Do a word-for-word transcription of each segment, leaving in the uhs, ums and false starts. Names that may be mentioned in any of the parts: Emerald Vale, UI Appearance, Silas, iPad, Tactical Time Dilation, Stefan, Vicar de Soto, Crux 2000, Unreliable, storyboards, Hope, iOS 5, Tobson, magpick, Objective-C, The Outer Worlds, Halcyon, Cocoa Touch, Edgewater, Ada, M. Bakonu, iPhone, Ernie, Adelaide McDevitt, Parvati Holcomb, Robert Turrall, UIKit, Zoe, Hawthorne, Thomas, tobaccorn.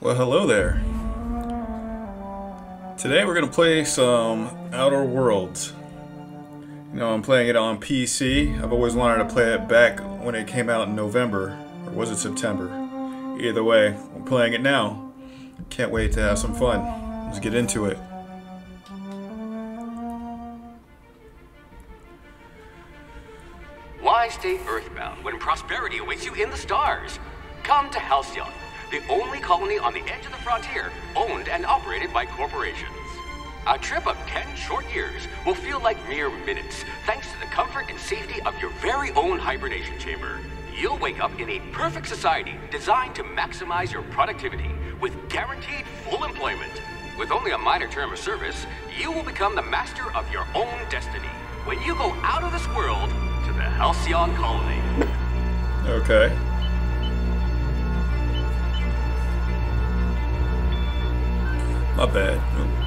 Well, hello there. Today we're going to play some Outer Worlds. You know, I'm playing it on P C. I've always wanted to play it back when it came out in November. Or was it September? Either way, I'm playing it now. Can't wait to have some fun. Let's get into it. Why stay earthbound when prosperity awaits you in the stars? Come to Halcyon, the only colony on the edge of the frontier, owned and operated by corporations. A trip of ten short years will feel like mere minutes, thanks to the comfort and safety of your very own hibernation chamber. You'll wake up in a perfect society designed to maximize your productivity, with guaranteed full employment. With only a minor term of service, you will become the master of your own destiny when you go out of this world to the Halcyon colony. Okay. My bad. Ooh.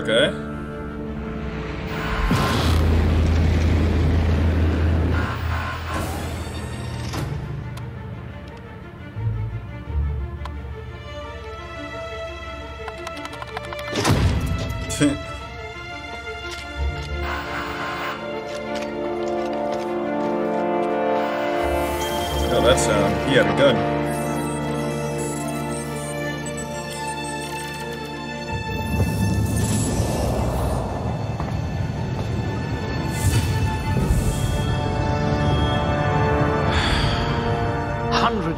Okay. Oh, that sound. He had a gun.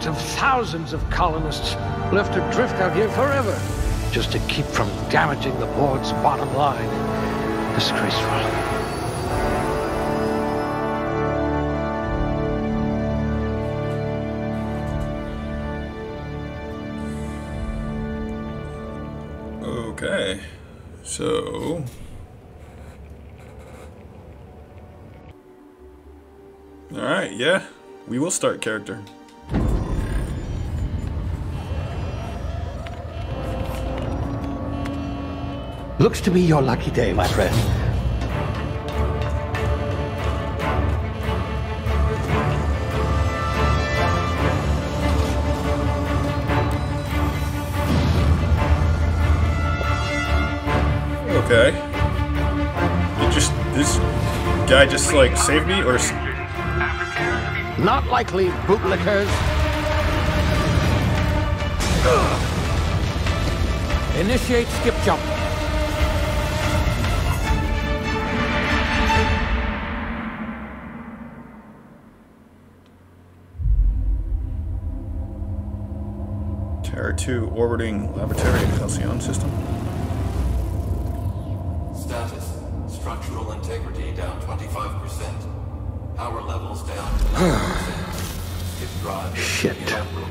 Of thousands of colonists left adrift out here forever, just to keep from damaging the board's bottom line. Disgraceful. Okay, so all right, yeah, we will start character. Looks to be your lucky day, my friend. Okay. Did just this guy just like save me or? Not likely, bootlickers. Initiate skip jump. To orbiting laboratory Halcyon system. Status: structural integrity down twenty-five percent. Power levels down eleven percent. Skip drive. Shit. Elaborable.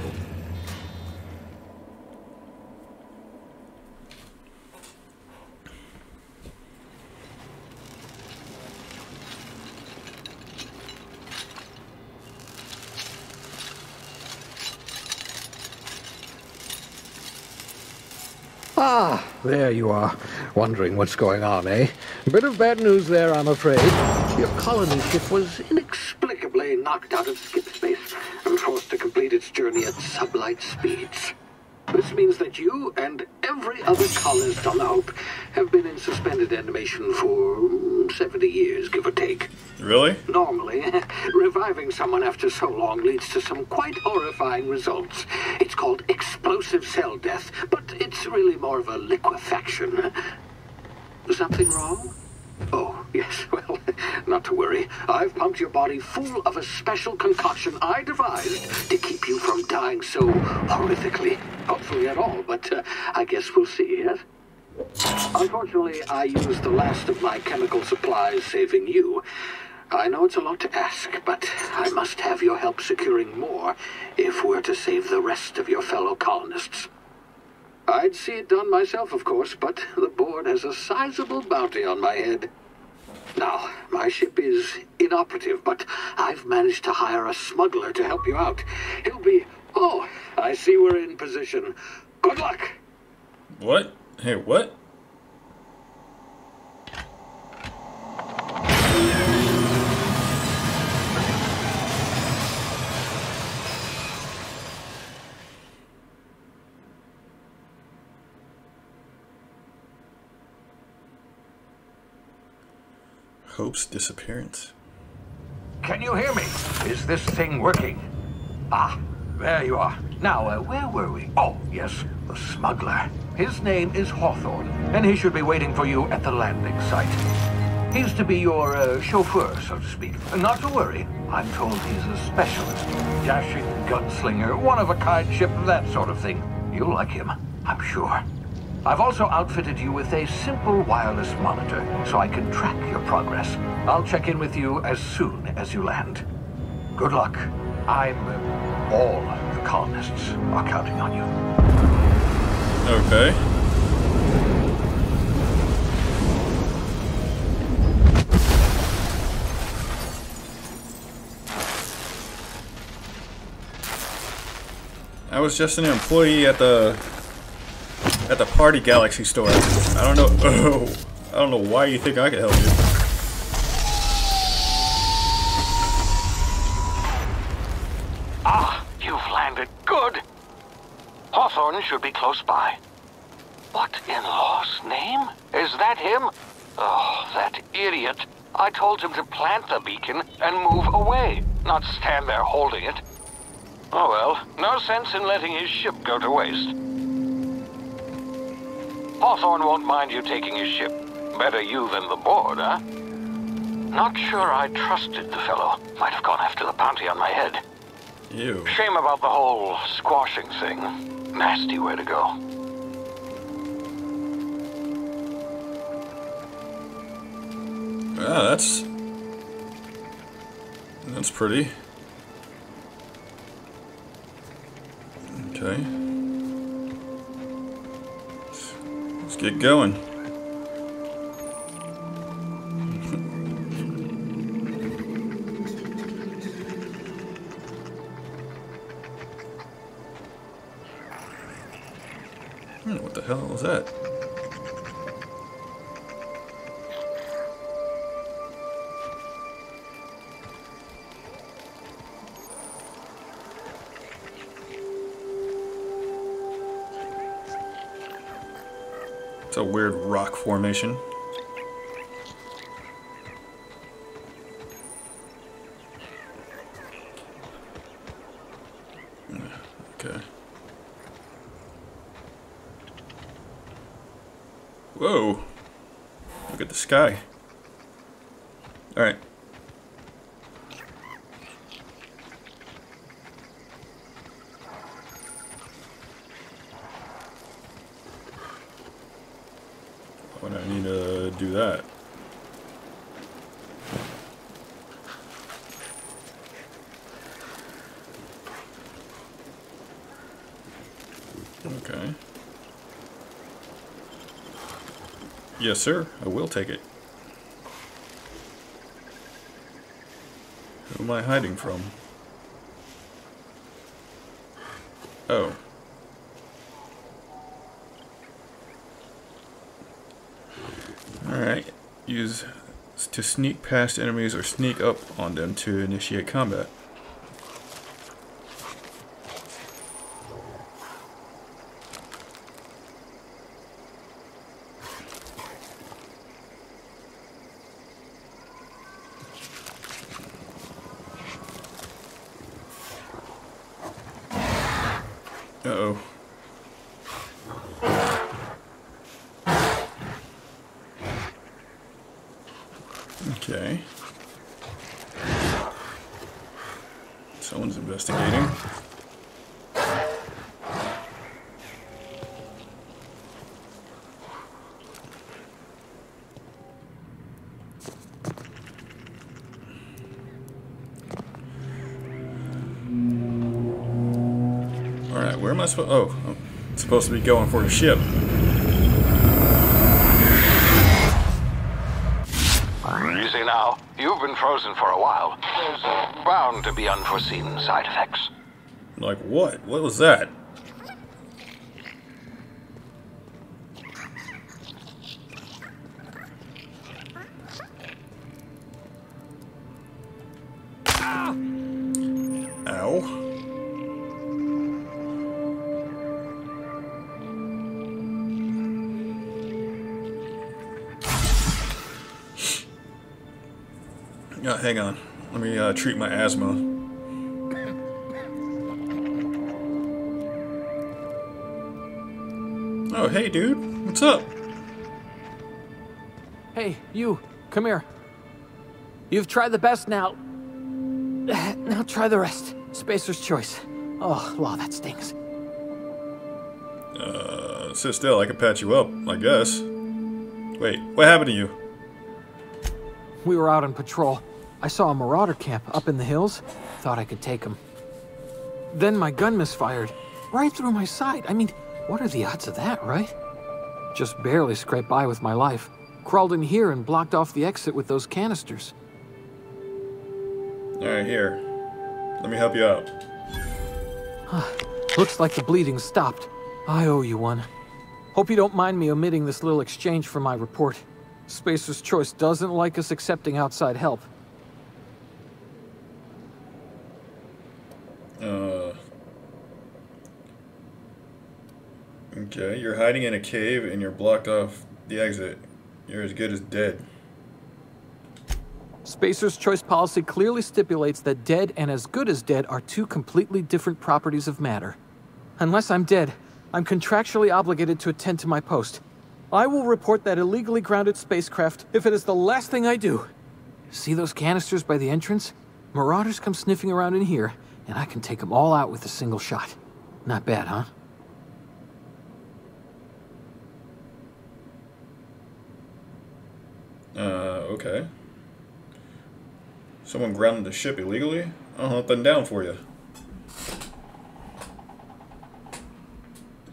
Ah, there you are, wondering what's going on, eh? Bit of bad news there, I'm afraid. Your colony ship was inexplicably knocked out of skip space and forced to complete its journey at sublight speeds. This means that you and every other colonist on the Hope have been in suspended animation for seventy years, give or take. Really? Normally, reviving someone after so long leads to some quite horrifying results. It's called explosive cell death, but it's really more of a liquefaction. Something wrong? Oh, yes, well, not to worry. I've pumped your body full of a special concoction I devised to keep you from dying so horrifically. Hopefully at all, but uh, I guess we'll see, yes? Unfortunately, I used the last of my chemical supplies saving you. I know it's a lot to ask, but I must have your help securing more if we're to save the rest of your fellow colonists. I'd see it done myself, of course, but the board has a sizable bounty on my head. Now, my ship is inoperative, but I've managed to hire a smuggler to help you out. He'll be... Oh, I see we're in position. Good luck! What? Hey, what? Hope's disappearance. Can you hear me? Is this thing working? Ah, there you are. Now, uh, where were we? Oh, yes, the smuggler. His name is Hawthorne, and he should be waiting for you at the landing site. He's to be your uh, chauffeur, so to speak. Not to worry, I'm told he's a specialist. Dashing gunslinger, one-of-a-kind ship, that sort of thing. You'll like him, I'm sure. I've also outfitted you with a simple wireless monitor, so I can track your progress. I'll check in with you as soon as you land. Good luck. I'm... all the colonists are counting on you. Okay. I was just an employee at the... at the Party Galaxy store. I don't know. Oh, I don't know why you think I could help you. Ah, you've landed. Good. Hawthorne should be close by. What in law's name? Is that him? Oh, that idiot. I told him to plant the beacon and move away, not stand there holding it. Oh well, no sense in letting his ship go to waste. Hawthorne won't mind you taking his ship. Better you than the board, huh? Not sure I trusted the fellow. Might have gone after the bounty on my head. Ew. Shame about the whole squashing thing. Nasty way to go. Ah, that's... that's pretty. Okay. Get going. Hmm, what the hell was that? It's a weird rock formation. Okay. Whoa! Look at the sky. Alright. Do that. Okay. Yes, sir. I will take it. Who am I hiding from? Oh. Alright, use to sneak past enemies or sneak up on them to initiate combat. Where am I supposed? Oh, I'm supposed to be going for the ship. You see now, you've been frozen for a while. There's bound to be unforeseen side effects. Like what? What was that? Oh, hang on. Let me uh, treat my asthma. Oh, hey, dude. What's up? Hey, you. Come here. You've tried the best now. Now try the rest. Spacer's Choice. Oh, wow, that stings. Uh, sit still. I can patch you up, I guess. Wait, what happened to you? We were out on patrol. I saw a marauder camp up in the hills. Thought I could take him. Then my gun misfired. Right through my side. I mean, what are the odds of that, right? Just barely scraped by with my life. Crawled in here and blocked off the exit with those canisters. Alright, here. Let me help you out. Huh. Looks like the bleeding stopped. I owe you one. Hope you don't mind me omitting this little exchange from my report. Spacer's Choice doesn't like us accepting outside help. Uh... Okay, you're hiding in a cave and you're blocked off the exit. You're as good as dead. Spacer's Choice policy clearly stipulates that dead and as good as dead are two completely different properties of matter. Unless I'm dead, I'm contractually obligated to attend to my post. I will report that illegally grounded spacecraft if it is the last thing I do. See those canisters by the entrance? Marauders come sniffing around in here, and I can take them all out with a single shot. Not bad, huh? Uh, okay. Someone grounded the ship illegally? I'll hunt them down for you.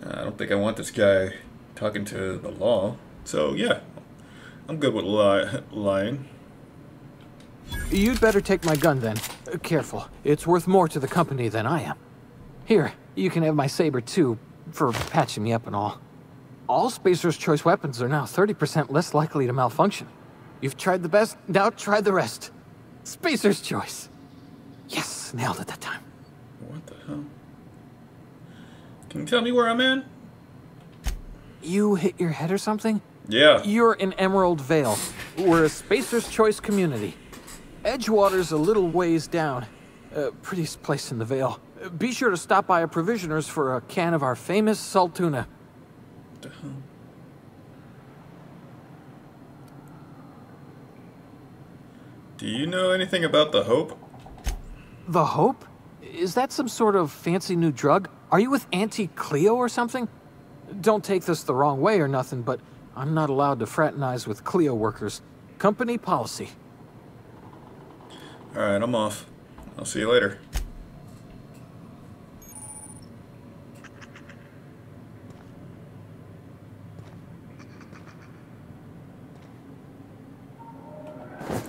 I don't think I want this guy talking to the law. So, yeah. I'm good with li lying. You'd better take my gun, then. Uh, careful. It's worth more to the company than I am. Here, you can have my saber, too, for patching me up and all. All Spacer's Choice weapons are now thirty percent less likely to malfunction. You've tried the best, now try the rest. Spacer's Choice. Yes, nailed it that time. What the hell? Can you tell me where I'm in? You hit your head or something? Yeah. You're in Emerald Vale. We're a Spacer's Choice community. Edgewater's a little ways down. Uh, prettiest place in the Vale. Uh, be sure to stop by a provisioner's for a can of our famous salt tuna. What the hell? Do you know anything about the Hope? The Hope? Is that some sort of fancy new drug? Are you with Auntie Cleo or something? Don't take this the wrong way or nothing, but I'm not allowed to fraternize with Cleo workers. Company policy. Alright, I'm off. I'll see you later.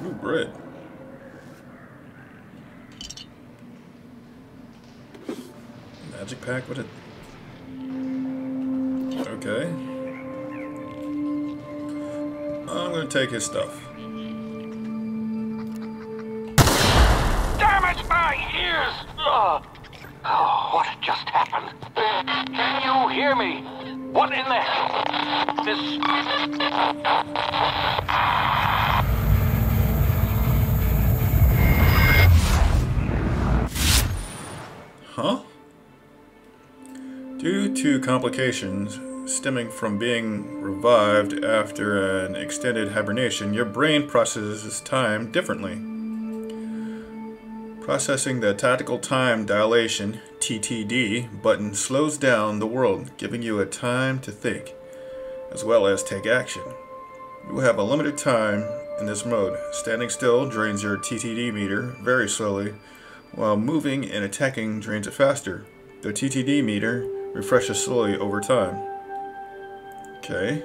Ooh, bread. Magic pack? What a... Okay. I'm gonna take his stuff. Damage my ears! Oh, oh what just happened? Can you hear me? What in the hell? This... Huh? Due to complications stemming from being revived after an extended hibernation, your brain processes time differently. Processing the Tactical Time Dilation T T D button slows down the world, giving you a time to think, as well as take action. You have a limited time in this mode. Standing still drains your T T D meter very slowly, while moving and attacking drains it faster. The T T D meter refreshes slowly over time. Okay.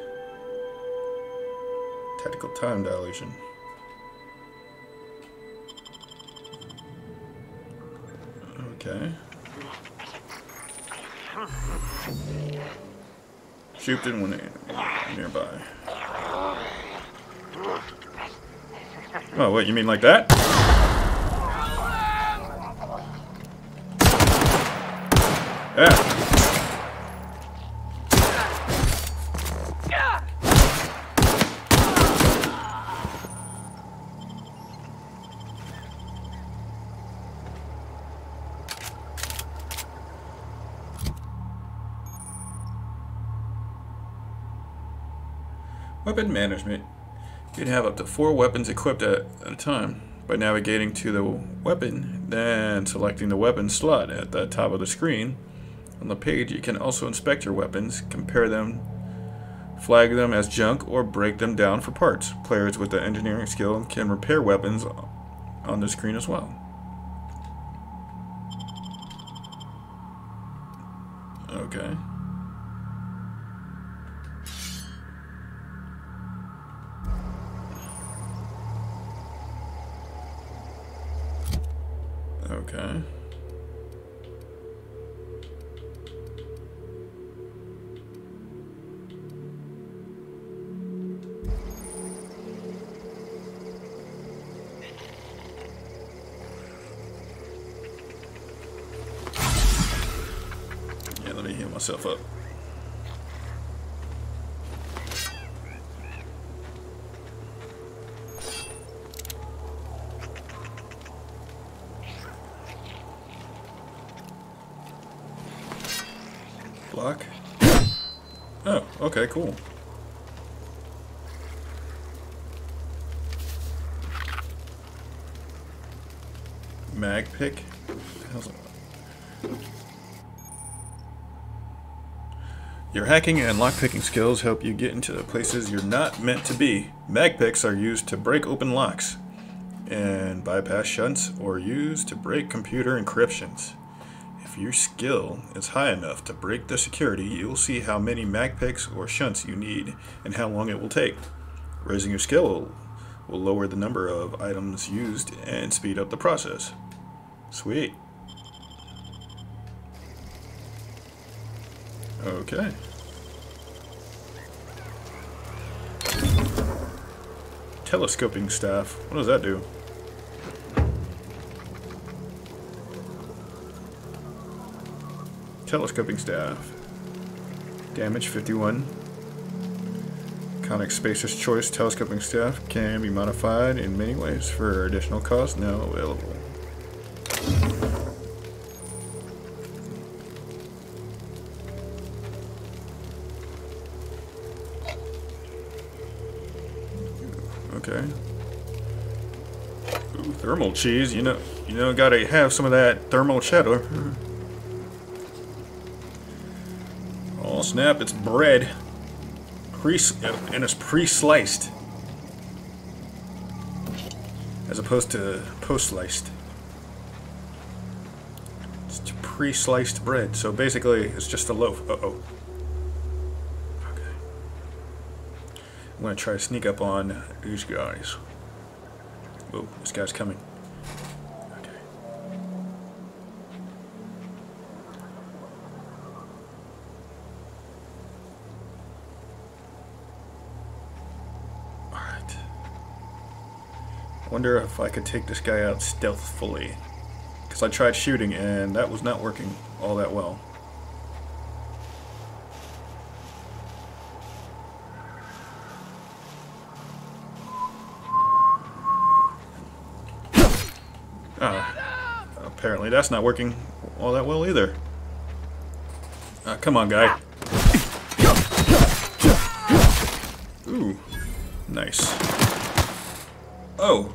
Tactical time dilation. Okay. Shoot in one nearby. Oh, wait, you mean like that? Yeah. Weapon management. You'd have up to four weapons equipped at a time. By navigating to the weapon, then selecting the weapon slot at the top of the screen. On the page, you can also inspect your weapons, compare them, flag them as junk, or break them down for parts. Players with the engineering skill can repair weapons on the screen as well. Okay. Okay. Yeah, let me heal myself up. Oh, okay, cool. Mag pick? How's it? Your hacking and lockpicking skills help you get into the places you're not meant to be. Mag picks are used to break open locks and bypass shunts, or used to break computer encryptions. If your skill is high enough to break the security, you'll see how many magpicks or shunts you need and how long it will take. Raising your skill will lower the number of items used and speed up the process. Sweet. Okay. Telescoping staff. What does that do? Telescoping staff. Damage fifty-one. Conic Spacer's Choice telescoping staff can be modified in many ways for additional cost now available. Okay. Ooh, thermal cheese. You know, you know, gotta have some of that thermal cheddar. Snap, it's bread, pre and it's pre-sliced, as opposed to post-sliced. It's pre-sliced bread, so basically it's just a loaf. Uh-oh. Okay. I'm gonna try to sneak up on these guys. Oh, this guy's coming. I wonder if I could take this guy out stealthfully, because I tried shooting and that was not working all that well. Ah, apparently that's not working all that well either. Ah, come on, guy. Ooh, nice. Oh.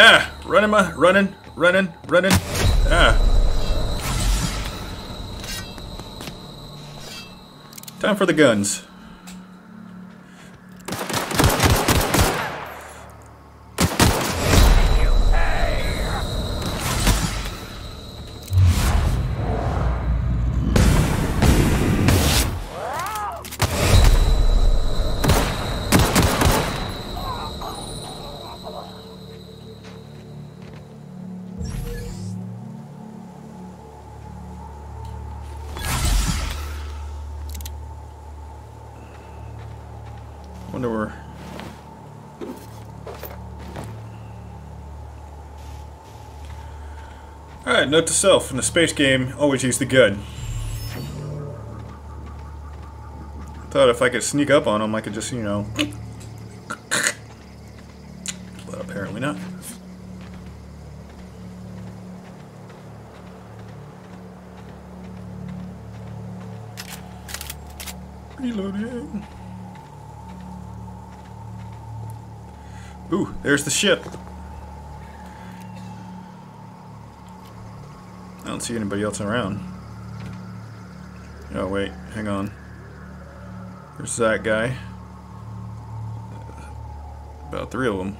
Ah, running my, running, running, running. Ah. Time for the guns. Alright, note to self, in the space game, always use the gun. Thought if I could sneak up on him, I could just, you know... But apparently not. Reloading. Ooh, there's the ship. I don't see anybody else around. Oh, wait. Hang on. There's that guy. About three of them.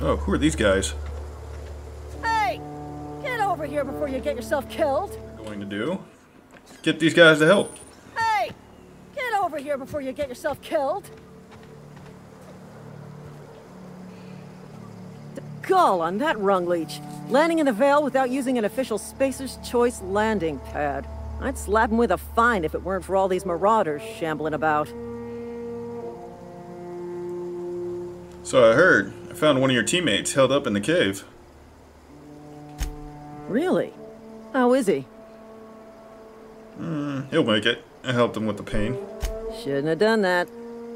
Oh, who are these guys? Hey! Get over here before you get yourself killed. What we're going to do? Get these guys to help. Hey! Get over here before you get yourself killed. Gull on that rung leech. Landing in the Vale without using an official Spacer's Choice landing pad. I'd slap him with a fine if it weren't for all these marauders shambling about. So I heard. I found one of your teammates held up in the cave. Really? How is he? Mm, he'll make it. I helped him with the pain. Shouldn't have done that.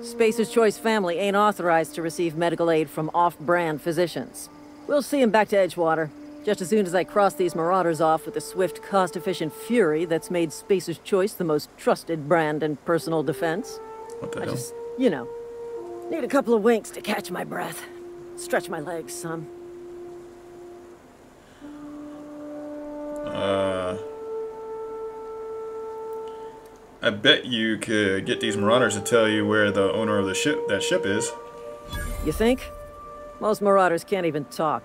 Spacer's Choice family ain't authorized to receive medical aid from off-brand physicians. We'll see him back to Edgewater, just as soon as I cross these marauders off with the swift, cost-efficient fury that's made Spacer's Choice the most trusted brand in personal defense. What the I hell? Just, you know, need a couple of winks to catch my breath. Stretch my legs some. Uh... I bet you could get these marauders to tell you where the owner of the ship that ship is. You think? Most marauders can't even talk.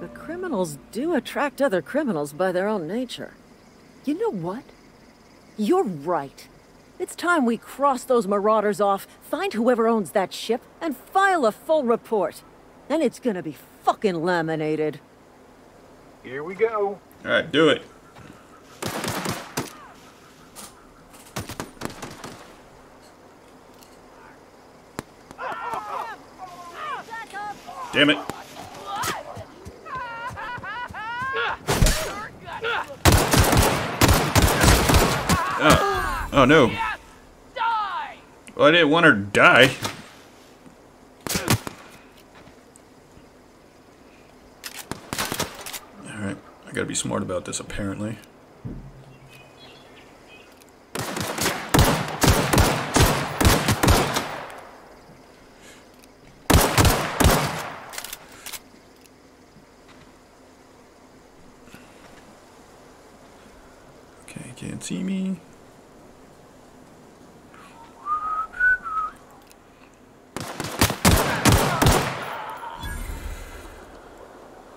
But criminals do attract other criminals by their own nature. You know what? You're right. It's time we cross those marauders off, find whoever owns that ship, and file a full report. Then it's gonna be fucking laminated. Here we go. Alright, do it. Damn it. Oh, oh no. Well, I didn't want her to die. Alright, I gotta be smart about this apparently. See me.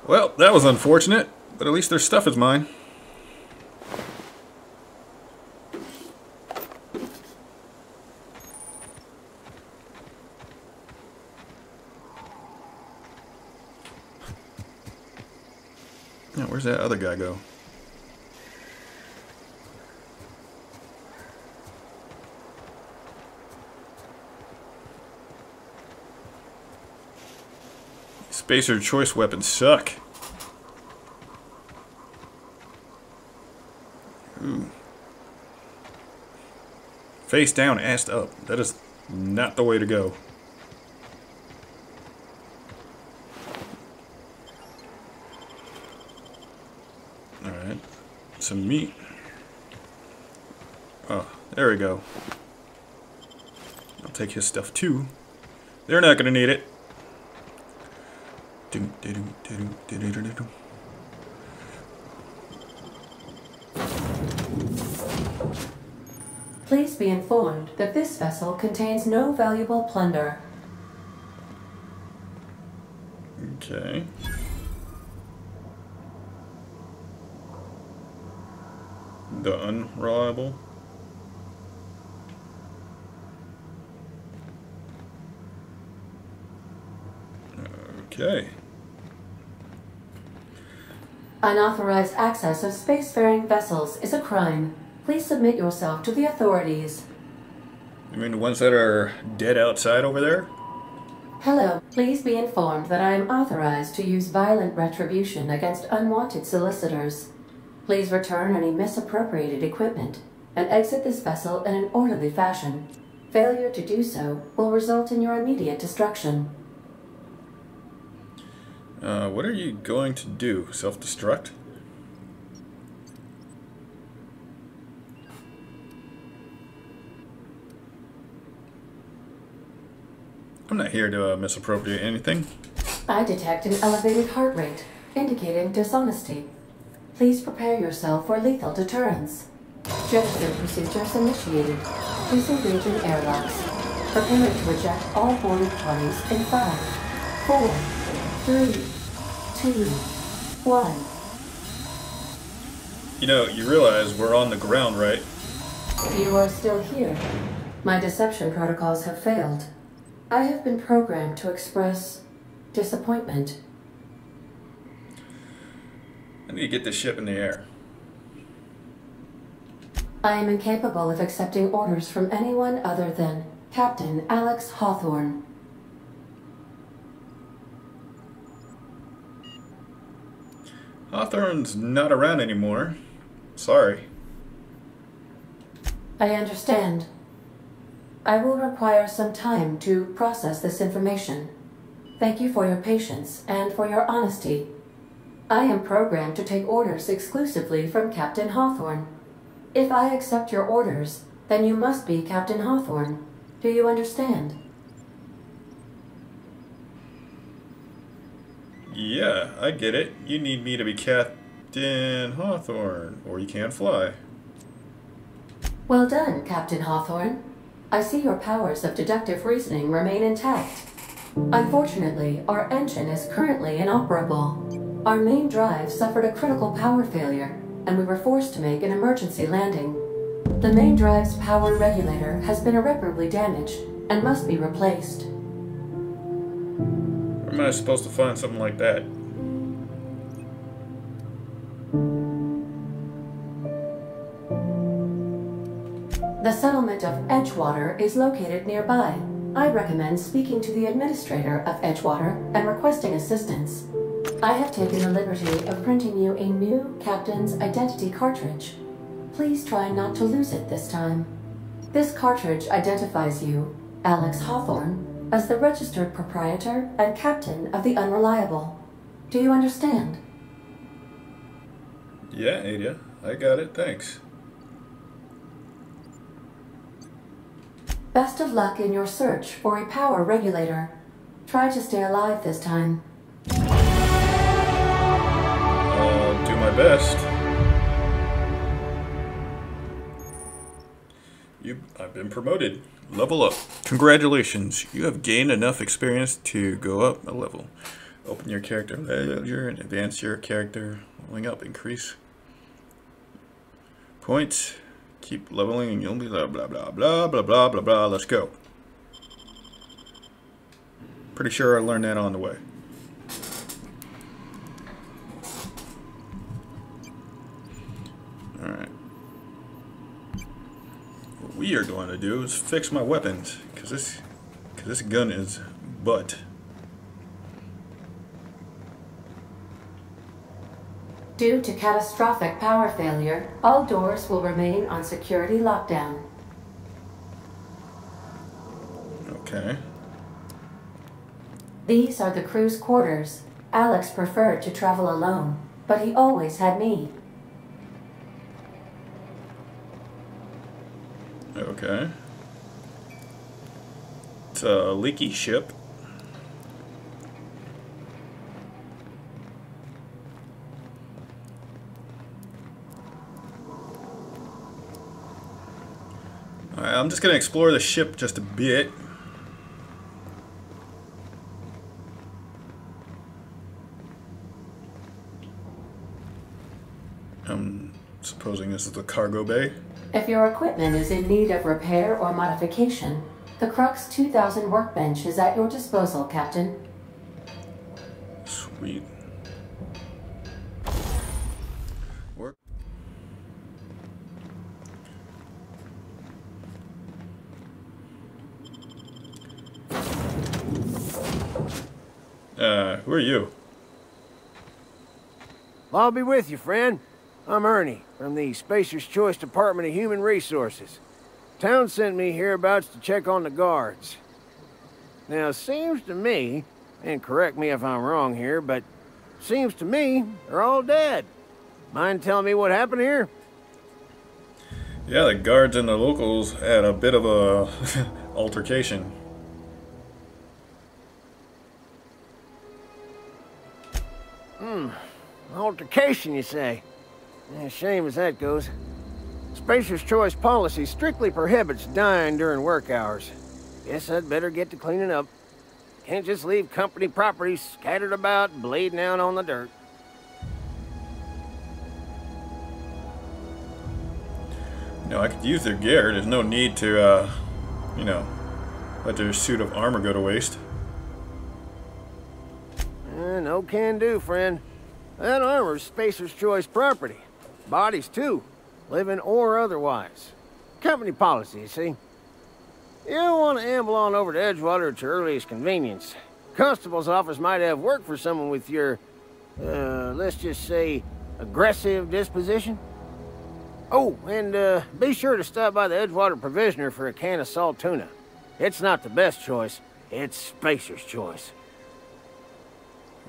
Well, that was unfortunate, but at least their stuff is mine. Now, where's that other guy go? Spacer's Choice weapons suck. Ooh. Face down, ass up. That is not the way to go. Alright. Some meat. Oh, there we go. I'll take his stuff too. They're not gonna need it. Please be informed that this vessel contains no valuable plunder. Okay. The Unreliable. Okay. Unauthorized access of spacefaring vessels is a crime. Please submit yourself to the authorities. You mean the ones that are dead outside over there? Hello. Please be informed that I am authorized to use violent retribution against unwanted solicitors. Please return any misappropriated equipment and exit this vessel in an orderly fashion. Failure to do so will result in your immediate destruction. Uh, what are you going to do? Self-destruct? I'm not here to uh, misappropriate anything. I detect an elevated heart rate, indicating dishonesty. Please prepare yourself for lethal deterrence. Gesture procedures initiated. Disengaging airlocks. Prepare to eject all boarded parties in five, four, three, two, one. You know, you realize we're on the ground, right? You are still here. My deception protocols have failed. I have been programmed to express disappointment. I need to get this ship in the air. I am incapable of accepting orders from anyone other than Captain Alex Hawthorne. Hawthorne's not around anymore. Sorry. I understand. I will require some time to process this information. Thank you for your patience and for your honesty. I am programmed to take orders exclusively from Captain Hawthorne. If I accept your orders, then you must be Captain Hawthorne. Do you understand? Yeah, I get it. You need me to be Captain Hawthorne, or you can't fly. Well done, Captain Hawthorne. I see your powers of deductive reasoning remain intact. Unfortunately, our engine is currently inoperable. Our main drive suffered a critical power failure, and we were forced to make an emergency landing. The main drive's power regulator has been irreparably damaged and must be replaced. Where am I supposed to find something like that? The settlement of Edgewater is located nearby. I recommend speaking to the administrator of Edgewater and requesting assistance. I have taken the liberty of printing you a new Captain's Identity cartridge. Please try not to lose it this time. This cartridge identifies you, Alex Hawthorne, as the registered proprietor and captain of the Unreliable. Do you understand? Yeah, Ada. I got it. Thanks. Best of luck in your search for a power regulator. Try to stay alive this time. My best. You, I've been promoted. Level up. Congratulations. You have gained enough experience to go up a level. Open your character ledger and advance your character. Leveling up. Increase points. Keep leveling and you'll be blah blah blah blah blah blah blah blah. Let's go. Pretty sure I learned that on the way. Alright. What we are going to do is fix my weapons, because this, because this gun is butt. Due to catastrophic power failure, all doors will remain on security lockdown. Okay. These are the crew's quarters. Alex preferred to travel alone, but he always had me. Okay. It's a leaky ship. Alright, I'm just going to explore the ship just a bit. I'm supposing this is the cargo bay. If your equipment is in need of repair or modification, the Crux two thousand workbench is at your disposal, Captain. Sweet. Work. Uh, who are you? I'll be with you, friend. I'm Ernie, from the Spacer's Choice Department of Human Resources. Town sent me hereabouts to check on the guards. Now, seems to me, and correct me if I'm wrong here, but seems to me they're all dead. Mind telling me what happened here? Yeah, the guards and the locals had a bit of a altercation. altercation, you say? Yeah, shame as that goes. Spacer's Choice policy strictly prohibits dying during work hours. Guess I'd better get to cleaning up. Can't just leave company property scattered about, bleeding out on the dirt. You know, I could use their gear. There's no need to, uh, you know, let their suit of armor go to waste. Uh, no can do, friend. That armor's Spacer's Choice property. Bodies, too. Living or otherwise. Company policy, you see. You don't want to amble on over to Edgewater at your earliest convenience. Constable's office might have work for someone with your, uh, let's just say, aggressive disposition. Oh, and uh, be sure to stop by the Edgewater Provisioner for a can of salt tuna. It's not the best choice. It's Spacer's Choice.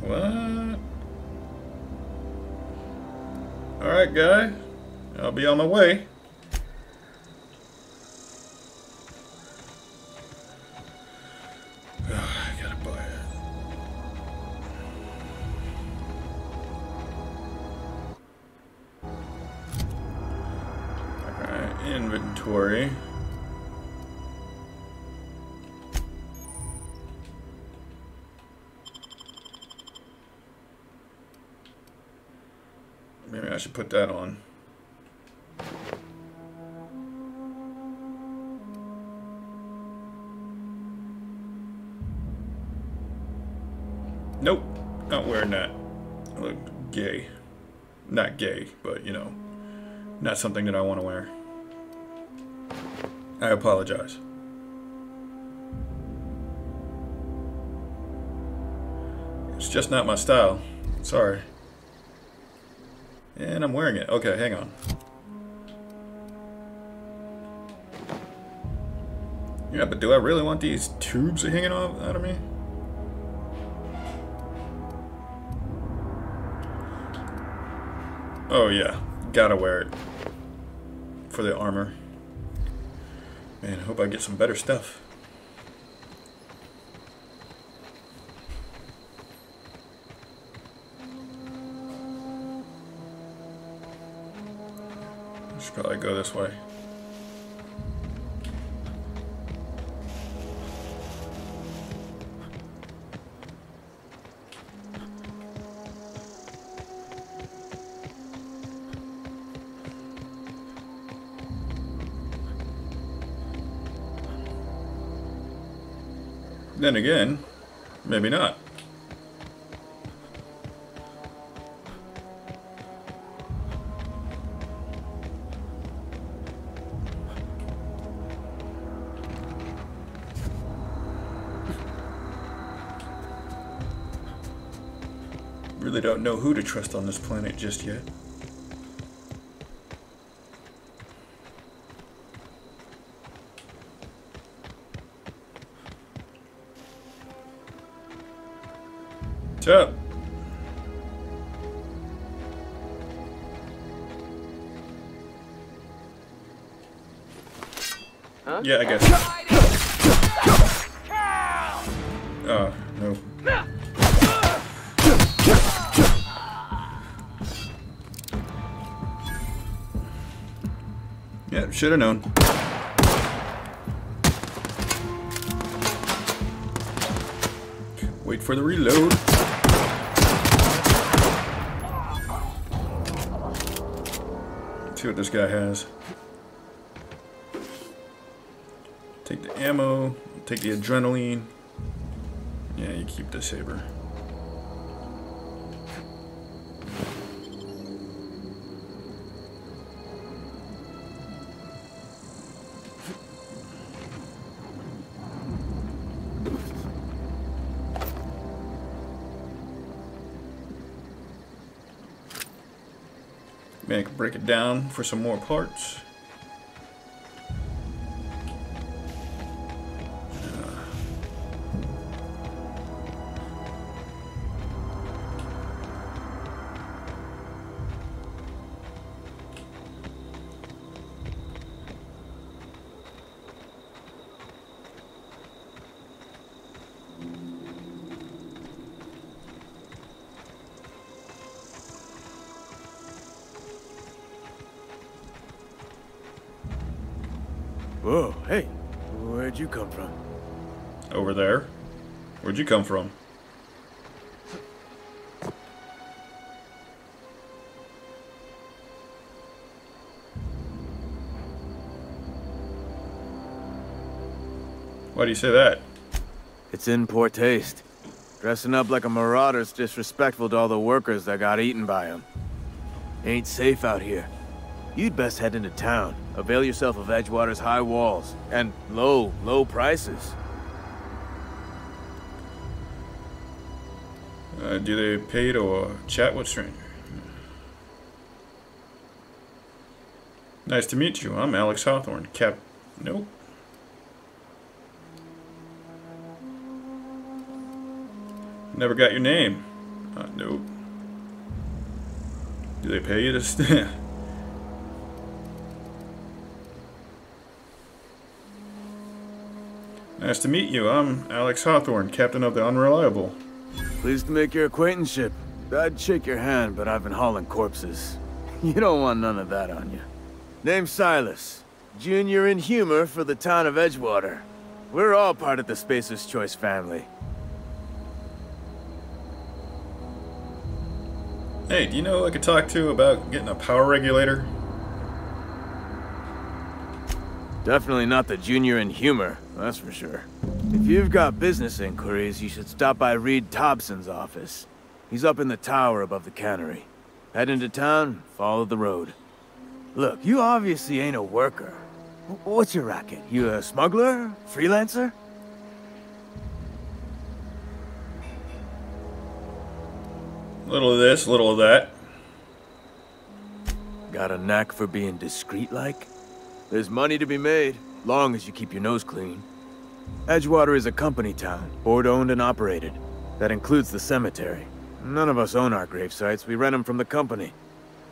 What? Alright, guy. I'll be on my way. Oh, I gotta buy it. Alright, inventory. Maybe I should put that on. Nope, not wearing that. I look gay. Not gay, but you know, not something that I want to wear. I apologize. It's just not my style. Sorry. And I'm wearing it. Okay, hang on. Yeah, but do I really want these tubes hanging off out of me? Oh yeah, gotta wear it for the armor. Man, I hope I get some better stuff. I should probably go this way. Then again, maybe not. Really don't know who to trust on this planet just yet. Up. Huh? Yeah, I guess. Oh, no. Yeah, should have known. Wait for the reload. See what this guy has. Take the ammo, take the adrenaline. Yeah, you keep the saber. Break it down for some more parts. Whoa, hey, where'd you come from? Over there. Where'd you come from? Why do you say that? It's in poor taste. Dressing up like a marauder's disrespectful to all the workers that got eaten by him. Ain't safe out here. You'd best head into town. Avail yourself of Edgewater's high walls. And low, low prices. Uh, do they pay to uh, chat with strangers? Nice to meet you. I'm Alex Hawthorne. Cap... Nope. Never got your name. Uh, nope. Do they pay you to stand? Nice to meet you. I'm Alex Hawthorne, captain of the Unreliable. Pleased to make your acquaintanceship. I'd shake your hand, but I've been hauling corpses. You don't want none of that on you. Name's Silas. Junior in humor for the town of Edgewater. We're all part of the Spacer's Choice family. Hey, do you know who I could talk to about getting a power regulator? Definitely not the junior in humor, that's for sure. If you've got business inquiries, you should stop by Reed Thompson's office. He's up in the tower above the cannery. Head into town, follow the road. Look, you obviously ain't a worker. What's your racket? You a smuggler? Freelancer? Little of this, little of that. Got a knack for being discreet like? There's money to be made, long as you keep your nose clean. Edgewater is a company town, board owned and operated. That includes the cemetery. None of us own our grave sites, we rent them from the company.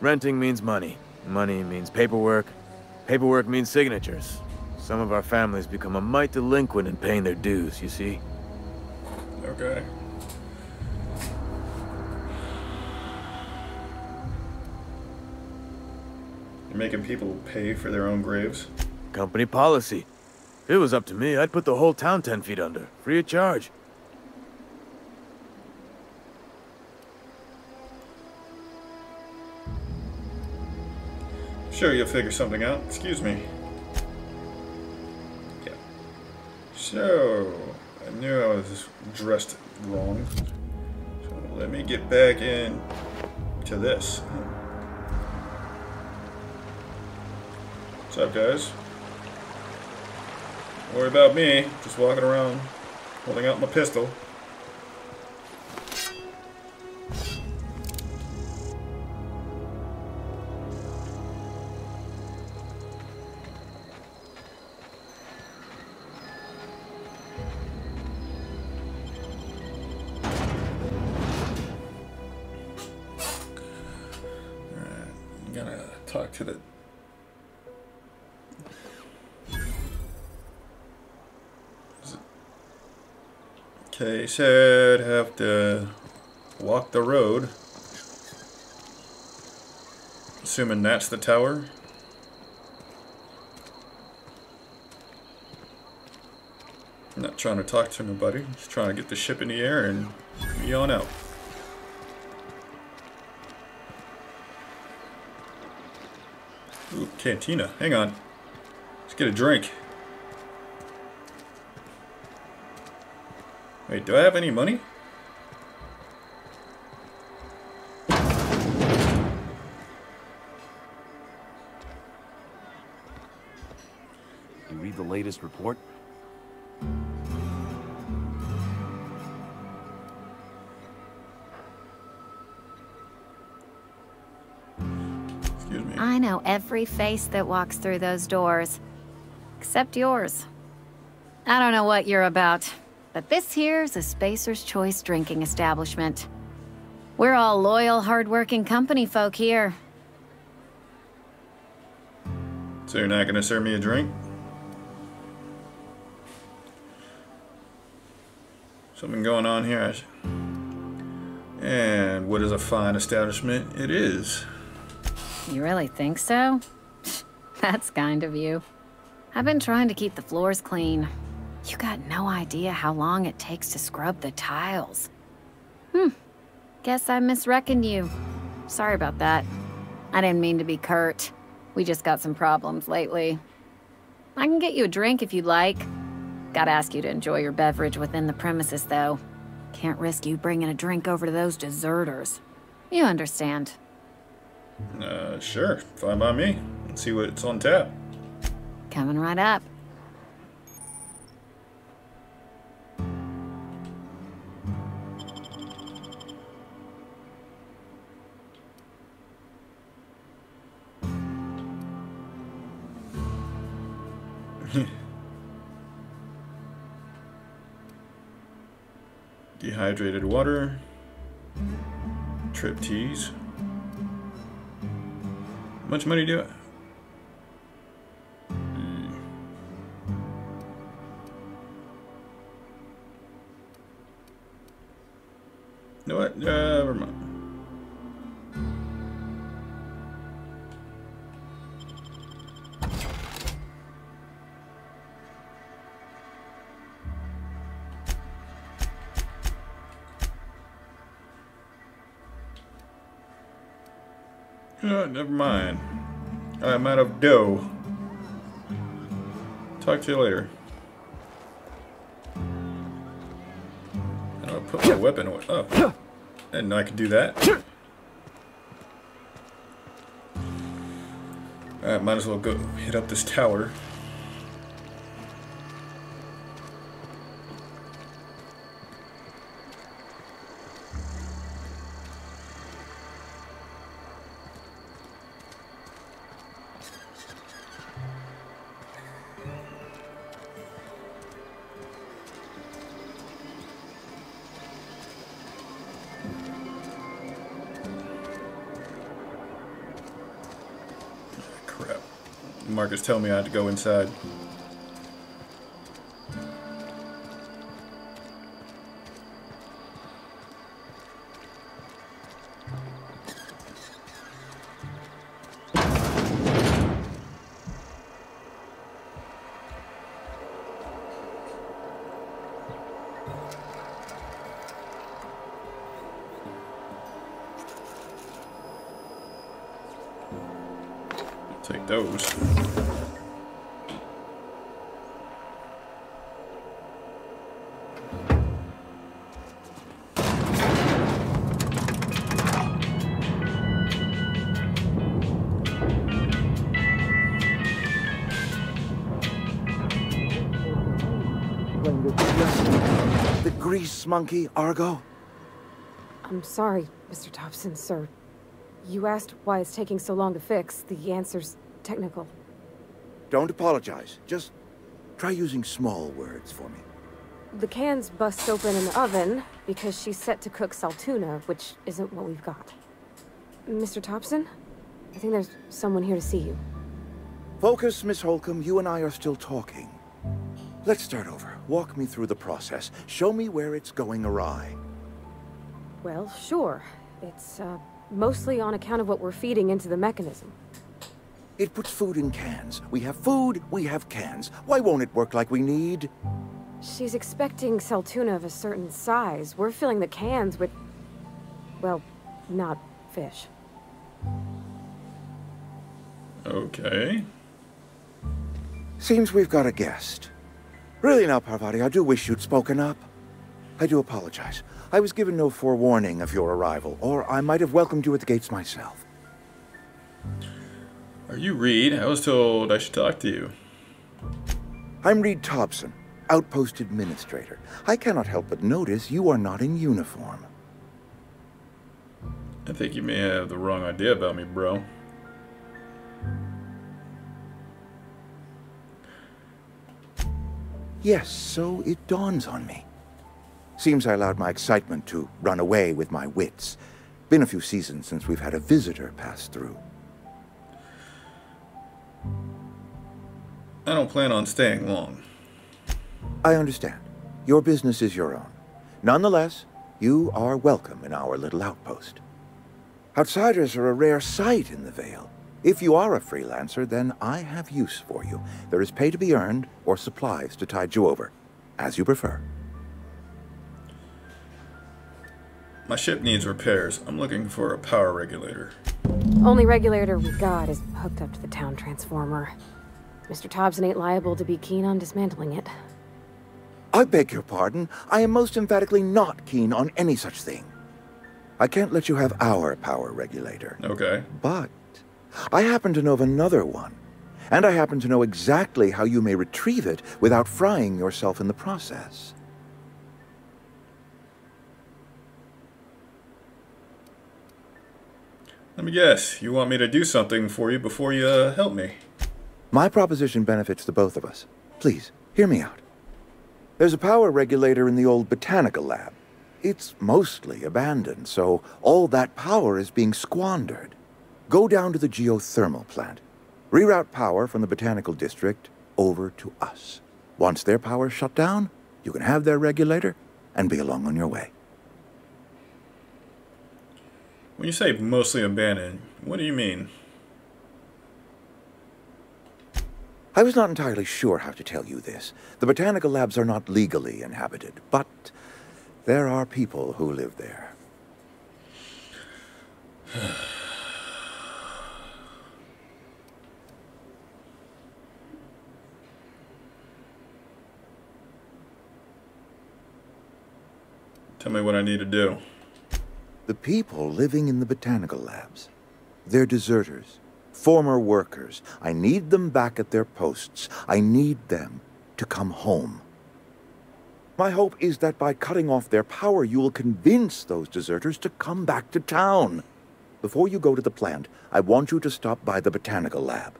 Renting means money. Money means paperwork. Paperwork means signatures. Some of our families become a mite delinquent in paying their dues, you see? Okay. Making people pay for their own graves? Company policy. If it was up to me, I'd put the whole town ten feet under, free of charge. Sure, you'll figure something out. Excuse me. Yeah. So, I knew I was dressed wrong. So, let me get back in to this. What's up, guys? Don't worry about me. Just walking around, holding out my pistol. Alright, I'm gonna talk to the Okay, he said have to walk the road. Assuming that's the tower. I'm not trying to talk to nobody. Just trying to get the ship in the air and be on out. Ooh, cantina. Hang on. Let's get a drink. Wait, do I have any money? You read the latest report? Excuse me. I know every face that walks through those doors. Except yours. I don't know what you're about. But this here's a Spacer's Choice drinking establishment. We're all loyal, hard-working company folk here. So you're not gonna serve me a drink? Something going on here. And what is a fine establishment it is. You really think so? That's kind of you. I've been trying to keep the floors clean. You got no idea how long it takes to scrub the tiles. Hmm. Guess I misreckoned you. Sorry about that. I didn't mean to be curt. We just got some problems lately. I can get you a drink if you'd like. Gotta ask you to enjoy your beverage within the premises, though. Can't risk you bringing a drink over to those deserters. You understand. Uh, sure. Fine by me. Let's see what's on tap. Coming right up. Dehydrated water, trip teas. How much money do I? Mm. You know what? Uh, never mind. Oh, never mind. I'm out of dough. Talk to you later. And I'll put my weapon away. Oh. And I can do that. Alright, might as well go hit up this tower. Marcus tell me I had to go inside. Take those. The grease monkey, Argo? I'm sorry, Mister Tobson, sir. You asked why it's taking so long to fix. The answer's technical. Don't apologize. Just try using small words for me. The cans bust open in the oven because she's set to cook saltuna, which isn't what we've got. Mister Tobson, I think there's someone here to see you. Focus, Miss Holcomb. You and I are still talking. Let's start over. Walk me through the process. Show me where it's going awry. Well, sure. It's, uh... mostly on account of what we're feeding into the mechanism. It puts food in cans. We have food, we have cans. Why won't it work like we need? She's expecting saltuna of a certain size. We're filling the cans with... well, not fish. Okay. Seems we've got a guest. Really now, Parvati, I do wish you'd spoken up. I do apologize. I was given no forewarning of your arrival, or I might have welcomed you at the gates myself. Are you Reed? I was told I should talk to you. I'm Reed Thompson, Outpost Administrator. I cannot help but notice you are not in uniform. I think you may have the wrong idea about me, bro. Yes, so it dawns on me. Seems I allowed my excitement to run away with my wits. Been a few seasons since we've had a visitor pass through. I don't plan on staying long. I understand. Your business is your own. Nonetheless, you are welcome in our little outpost. Outsiders are a rare sight in the Vale. If you are a freelancer, then I have use for you. There is pay to be earned or supplies to tide you over, as you prefer. My ship needs repairs. I'm looking for a power regulator. Only regulator we got is hooked up to the town transformer. Mister Tobson ain't liable to be keen on dismantling it. I beg your pardon. I am most emphatically not keen on any such thing. I can't let you have our power regulator. Okay. But I happen to know of another one, and I happen to know exactly how you may retrieve it without frying yourself in the process. Let me guess, you want me to do something for you before you uh, help me? My proposition benefits the both of us. Please, hear me out. There's a power regulator in the old botanical lab. It's mostly abandoned, so all that power is being squandered. Go down to the geothermal plant. Reroute power from the botanical district over to us. Once their power's shut down, you can have their regulator and be along on your way. When you say mostly abandoned, what do you mean? I was not entirely sure how to tell you this. The botanical labs are not legally inhabited, but there are people who live there. Tell me what I need to do. The people living in the botanical labs, they're deserters, former workers. I need them back at their posts. I need them to come home. My hope is that by cutting off their power, you will convince those deserters to come back to town. Before you go to the plant, I want you to stop by the botanical lab.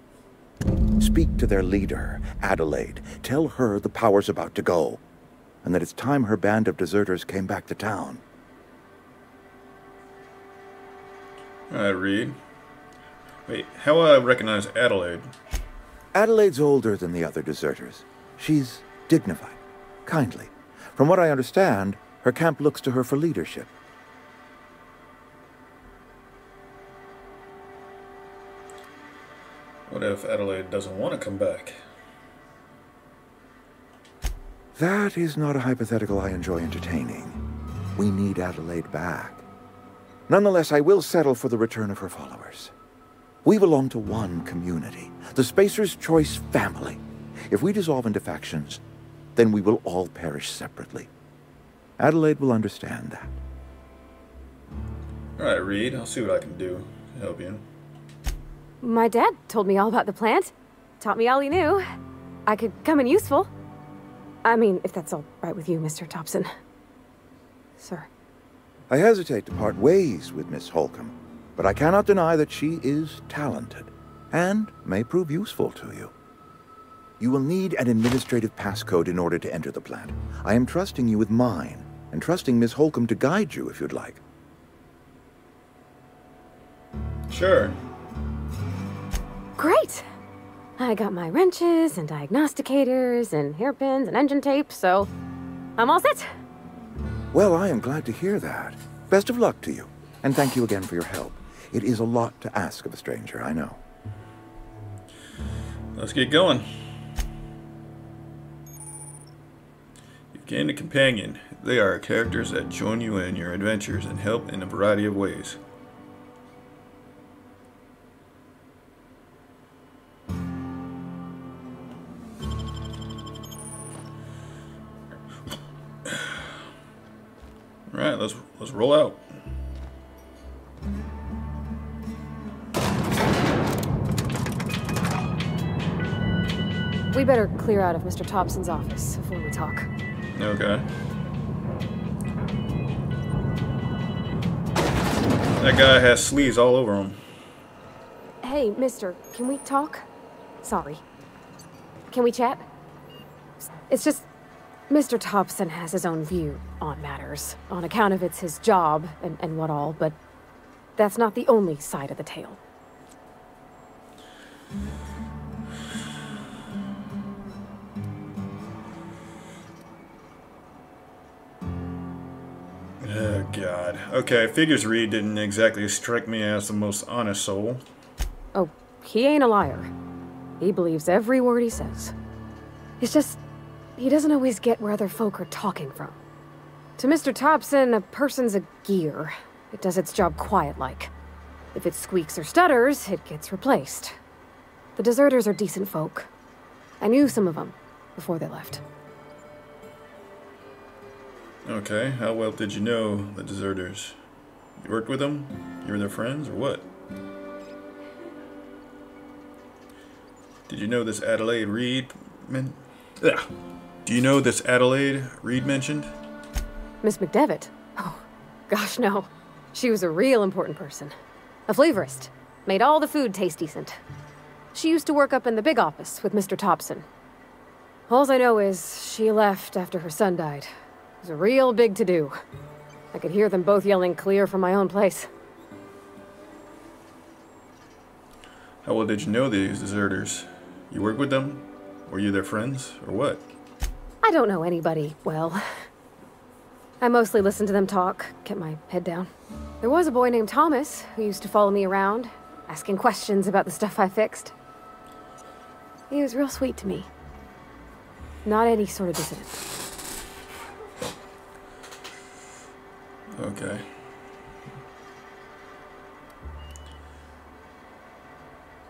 Speak to their leader, Adelaide. Tell her the power's about to go, and that it's time her band of deserters came back to town. Alright, Reed. Wait, how do I recognize Adelaide? Adelaide's older than the other deserters. She's dignified, kindly. From what I understand, her camp looks to her for leadership. What if Adelaide doesn't want to come back? That is not a hypothetical I enjoy entertaining. We need Adelaide back. Nonetheless, I will settle for the return of her followers. We belong to one community, the Spacer's Choice family. If we dissolve into factions, then we will all perish separately. Adelaide will understand that. All right, Reed, I'll see what I can do to help you. My dad told me all about the plant, taught me all he knew. I could come in useful. I mean, if that's all right with you, Mister Thompson. Sir. I hesitate to part ways with Miss Holcomb, but I cannot deny that she is talented and may prove useful to you. You will need an administrative passcode in order to enter the plant. I am trusting you with mine, and trusting Miss Holcomb to guide you if you'd like. Sure. Great! I got my wrenches, and diagnosticators, and hairpins, and engine tape, so I'm all set. Well, I am glad to hear that. Best of luck to you, and thank you again for your help. It is a lot to ask of a stranger, I know. Let's get going. You've gained a companion. They are characters that join you in your adventures and help in a variety of ways. All right, let's let's roll out. We better clear out of Mister Thompson's office before we talk. Okay. That guy has sleeves all over him. Hey, mister, can we talk? Sorry. Can we chat? It's just Mister Thompson has his own view on matters, on account of it's his job and, and what all, but that's not the only side of the tale. Oh, God. Okay, figures Reed didn't exactly strike me as the most honest soul. Oh, he ain't a liar. He believes every word he says. It's just, he doesn't always get where other folk are talking from. To Mister Tobson, a person's a gear. It does its job quiet-like. If it squeaks or stutters, it gets replaced. The deserters are decent folk. I knew some of them before they left. Okay, how well did you know the deserters? You worked with them? You were their friends, or what? Did you know this Adelaide Reed... Men Ugh. Do you know this Adelaide Reed mentioned? Miss McDevitt? Oh, gosh, no. She was a real important person. A flavorist. Made all the food taste decent. She used to work up in the big office with Mister Tobson. All I know is she left after her son died. It was a real big to-do. I could hear them both yelling clear from my own place. How well did you know these deserters? You worked with them? Were you their friends, or what? I don't know anybody well. I mostly listened to them talk, kept my head down. There was a boy named Thomas who used to follow me around, asking questions about the stuff I fixed. He was real sweet to me. Not any sort of dissident. Okay.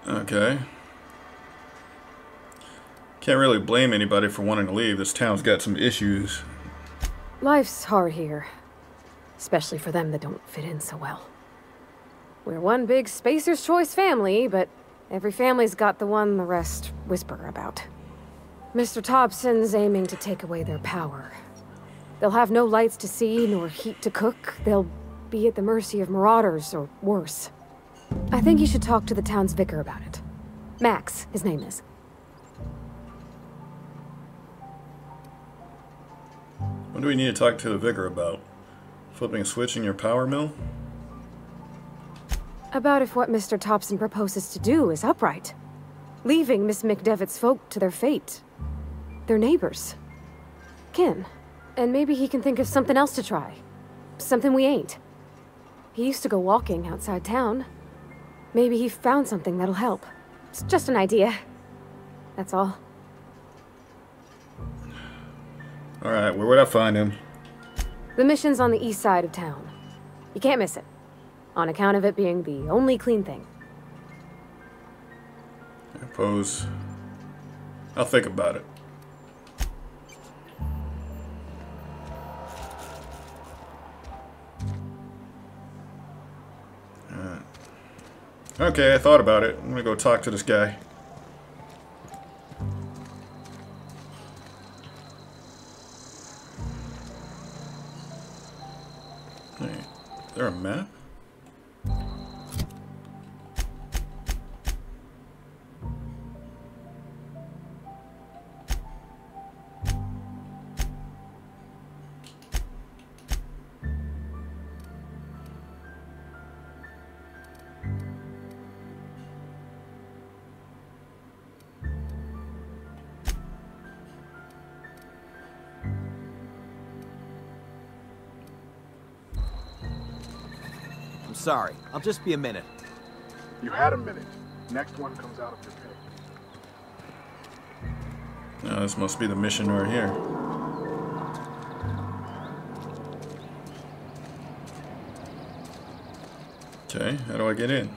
Okay. Can't really blame anybody for wanting to leave. This town's got some issues. Life's hard here. Especially for them that don't fit in so well. We're one big Spacer's Choice family, but every family's got the one the rest whisper about. Mister Tobson's aiming to take away their power. They'll have no lights to see, nor heat to cook. They'll be at the mercy of marauders, or worse. I think you should talk to the town's vicar about it. Max, his name is. What do we need to talk to the vicar about? Flipping a switch in your power mill? About if what Mister Tobson proposes to do is upright. Leaving Miss McDevitt's folk to their fate. Their neighbors. Kin. And maybe he can think of something else to try. Something we ain't. He used to go walking outside town. Maybe he found something that'll help. It's just an idea. That's all. Alright, where would I find him? The mission's on the east side of town. You can't miss it. On account of it being the only clean thing. I suppose... I'll think about it. Alright. Okay, I thought about it. I'm gonna go talk to this guy. Is there a map? Sorry, I'll just be a minute. You had a minute. Next one comes out of your pick. Oh, this must be the mission right here. Okay, how do I get in?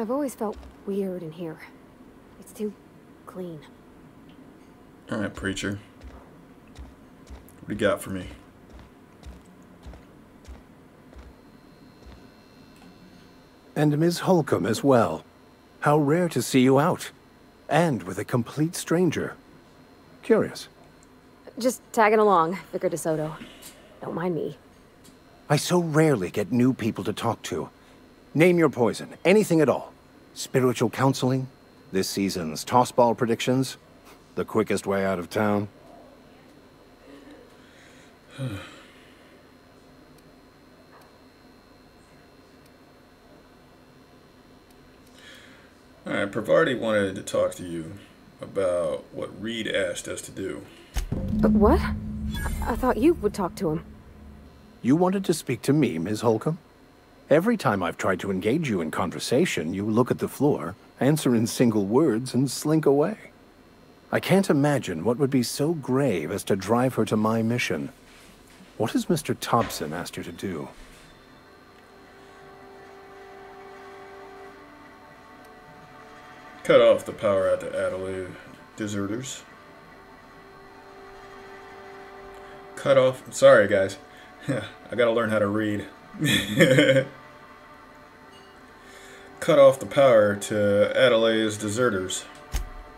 I've always felt weird in here. It's too clean. All right, preacher. What do you got for me? And Miss Holcomb as well. How rare to see you out. And with a complete stranger. Curious. Just tagging along, Vicar de Soto. Don't mind me. I so rarely get new people to talk to. Name your poison. Anything at all. Spiritual counseling, this season's tossball predictions, the quickest way out of town. Alright, Parvati wanted to talk to you about what Reed asked us to do. But what? I thought you would talk to him. You wanted to speak to me, Miz Holcomb? Every time I've tried to engage you in conversation, you look at the floor, answer in single words, and slink away. I can't imagine what would be so grave as to drive her to my mission. What has Mister Tobson asked her to do? Cut off the power out to Adelaide deserters. Cut off. Sorry, guys. I gotta learn how to read. Cut off the power to Adelaide's deserters.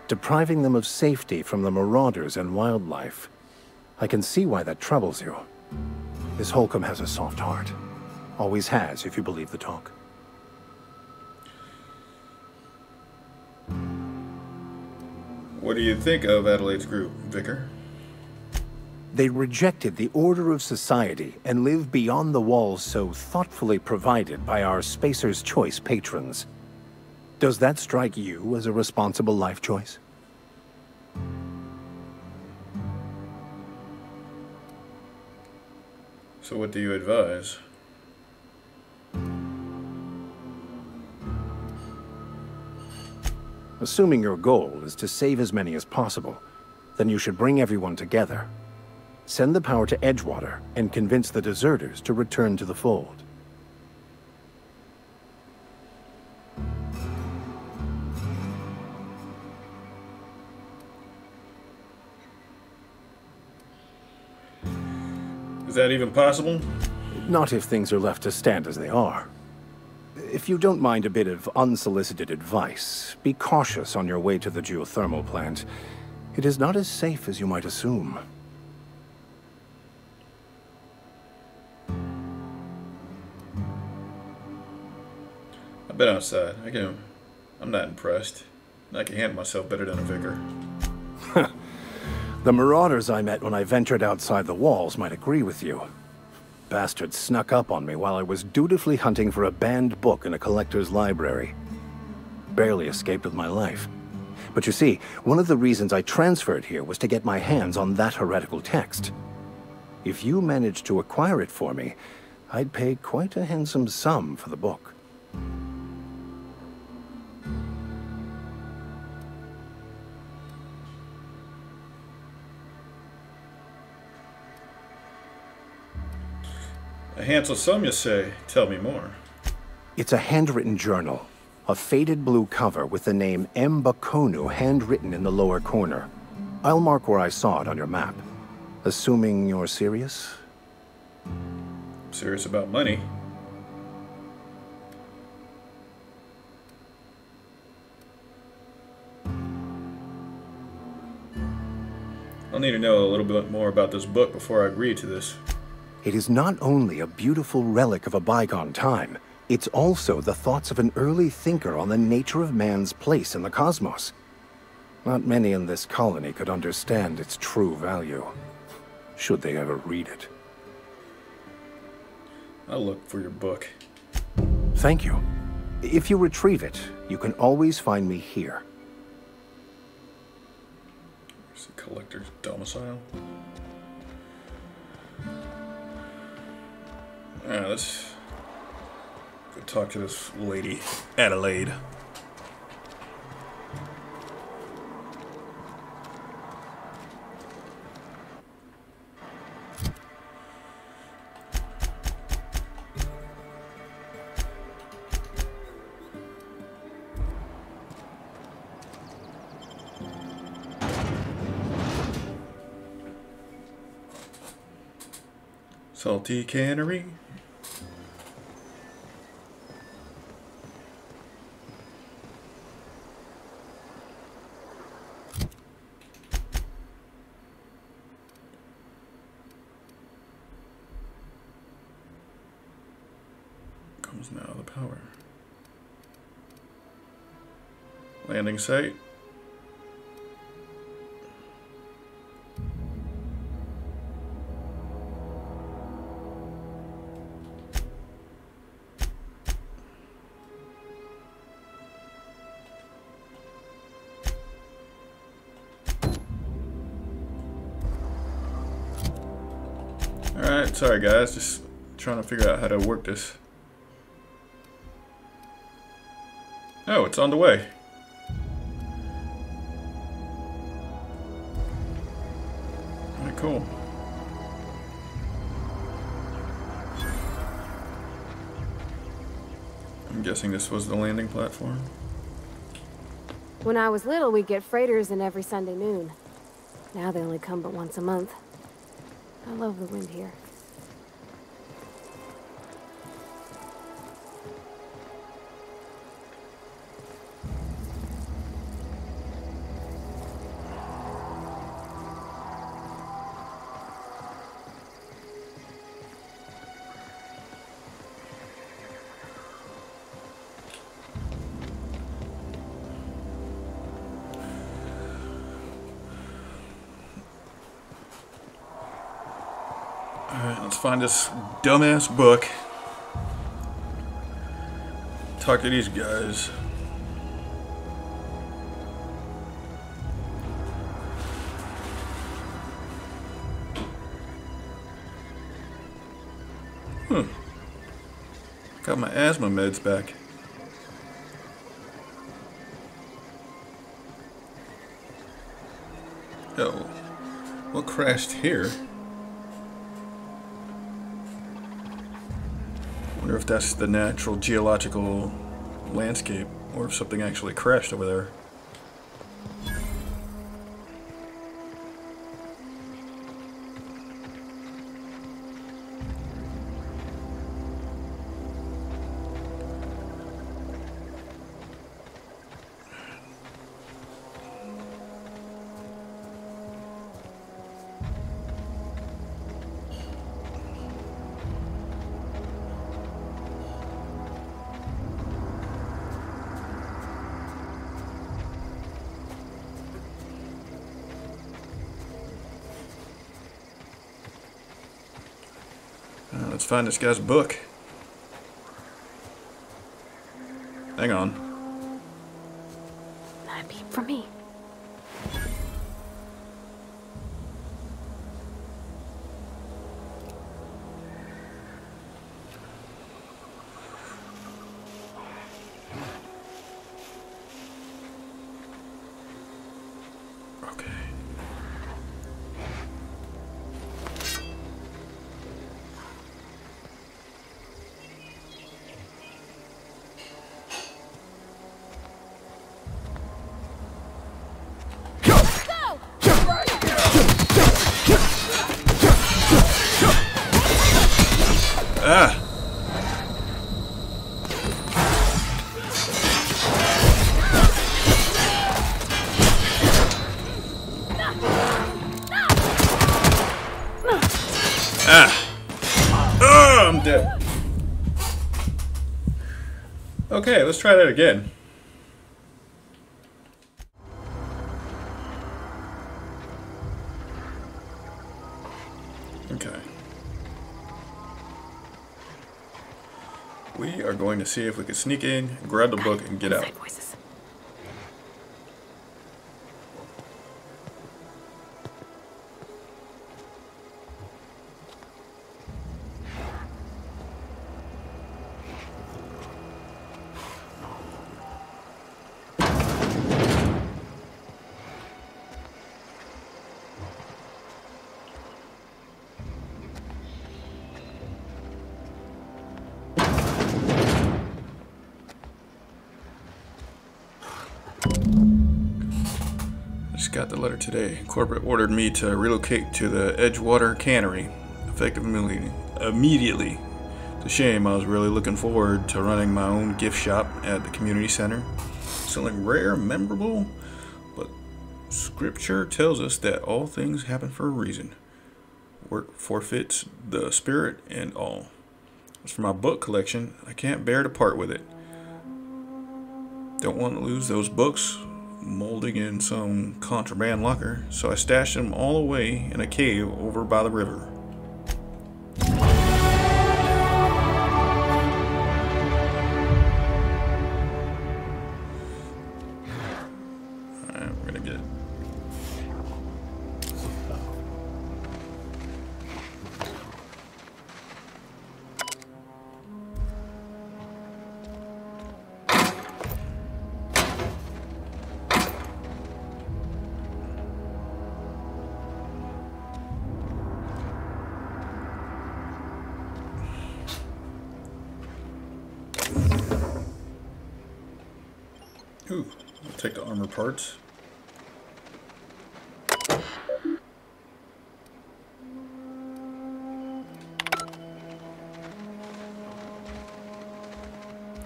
Depriving them of safety from the marauders and wildlife. I can see why that troubles you. Miss Holcomb has a soft heart. Always has, if you believe the talk. What do you think of Adelaide's group, Vicar? They rejected the order of society and live beyond the walls so thoughtfully provided by our Spacer's Choice patrons. Does that strike you as a responsible life choice? So what do you advise? Assuming your goal is to save as many as possible, then you should bring everyone together. Send the power to Edgewater and convince the deserters to return to the fold. Is that even possible? Not if things are left to stand as they are. If you don't mind a bit of unsolicited advice, be cautious on your way to the geothermal plant. It is not as safe as you might assume. I've been outside. I can, I'm not impressed. I can handle myself better than a vicar. The marauders I met when I ventured outside the walls might agree with you. Bastards snuck up on me while I was dutifully hunting for a banned book in a collector's library. Barely escaped with my life. But you see, one of the reasons I transferred here was to get my hands on that heretical text. If you managed to acquire it for me, I'd pay quite a handsome sum for the book. A handsome sum, you say? Tell me more. It's a handwritten journal. A faded blue cover with the name M. Bakonu handwritten in the lower corner. I'll mark where I saw it on your map. Assuming you're serious? Serious about money. I'll need to know a little bit more about this book before I agree to this. It is not only a beautiful relic of a bygone time, it's also the thoughts of an early thinker on the nature of man's place in the cosmos. Not many in this colony could understand its true value, should they ever read it. I'll look for your book. Thank you. If you retrieve it, you can always find me here. There's the collector's domicile. Alright, let's go talk to this lady, Adelaide. Salty cannery. Landing site. Alright, sorry guys, just trying to figure out how to work this. Oh, it's on the way. Alright, cool. I'm guessing this was the landing platform. When I was little, we'd get freighters in every Sunday noon. Now they only come but once a month. I love the wind here. Find this dumbass book. Talk to these guys. Hmm. Got my asthma meds back. Oh. What crashed here? Or if that's the natural geological landscape, or if something actually crashed over there. Let's find this guy's book. Hang on. That'd be for me. Ah! Ah! Oh, I'm dead. Okay, let's try that again. To see if we could sneak in, grab the book, and get out. Got the letter today. Corporate ordered me to relocate to the Edgewater cannery, effective immediately. It's a shame. I was really looking forward to running my own gift shop at the community center, selling rare, memorable, but scripture tells us that all things happen for a reason. Work forfeits the spirit and all. As for my book collection, I can't bear to part with it. Don't want to lose those books molding in some contraband locker, so I stashed them all away in a cave over by the river. Alright, we're gonna get it. take the armor part.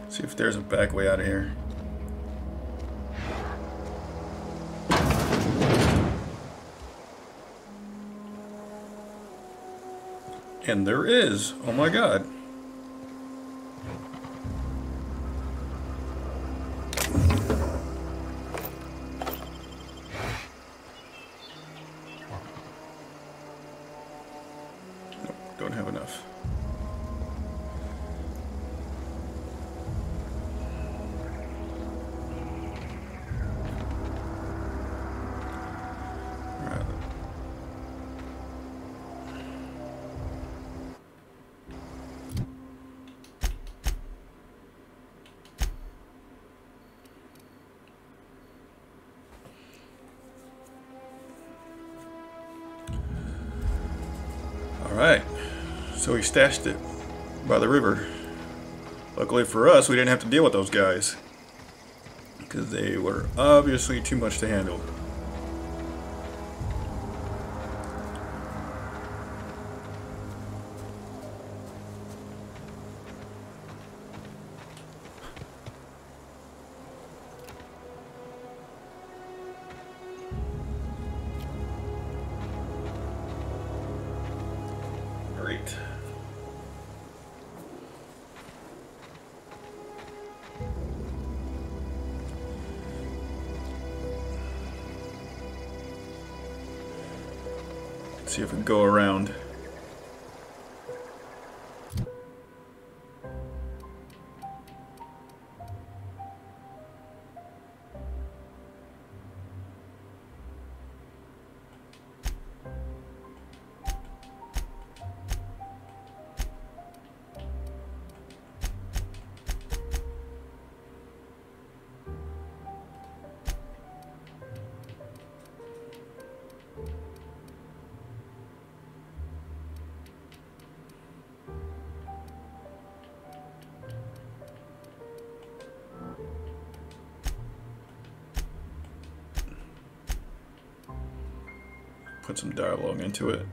See if there's a back way out of here. And there is. Oh my god. Nope, don't have enough. So we stashed it by the river. Luckily for us, we didn't have to deal with those guys, because they were obviously too much to handle. See if we can go around. Put some dialogue into it.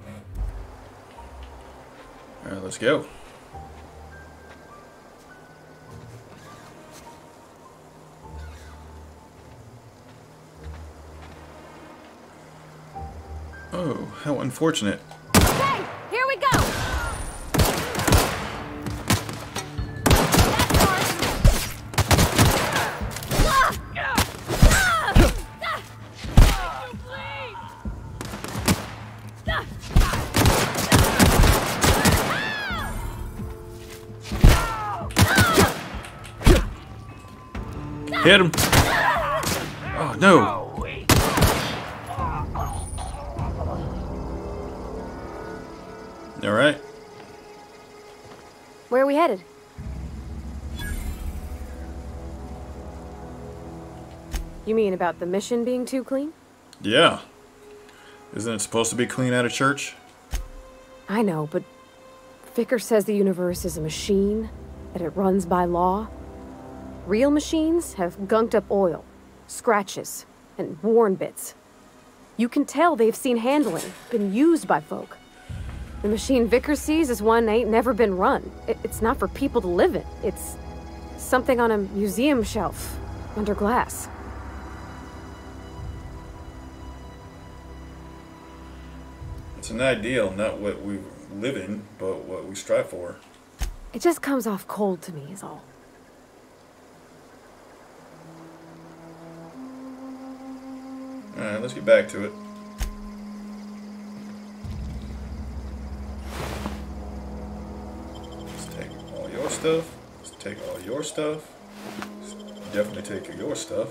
All right, let's go. Oh, how unfortunate. Hit him! Oh no! All right. Where are we headed? You mean about the mission being too clean? Yeah. Isn't it supposed to be clean out of church? I know, but Vicar says the universe is a machine, that it runs by law. Real machines have gunked up oil, scratches, and worn bits. You can tell they've seen handling, been used by folk. The machine Vicar sees is one that ain't never been run. It, it's not for people to live in. It's something on a museum shelf, under glass. It's an ideal, not what we live in, but what we strive for. It just comes off cold to me, is all. Alright, let's get back to it. Let's take all your stuff. Let's take all your stuff. Let's definitely take your stuff.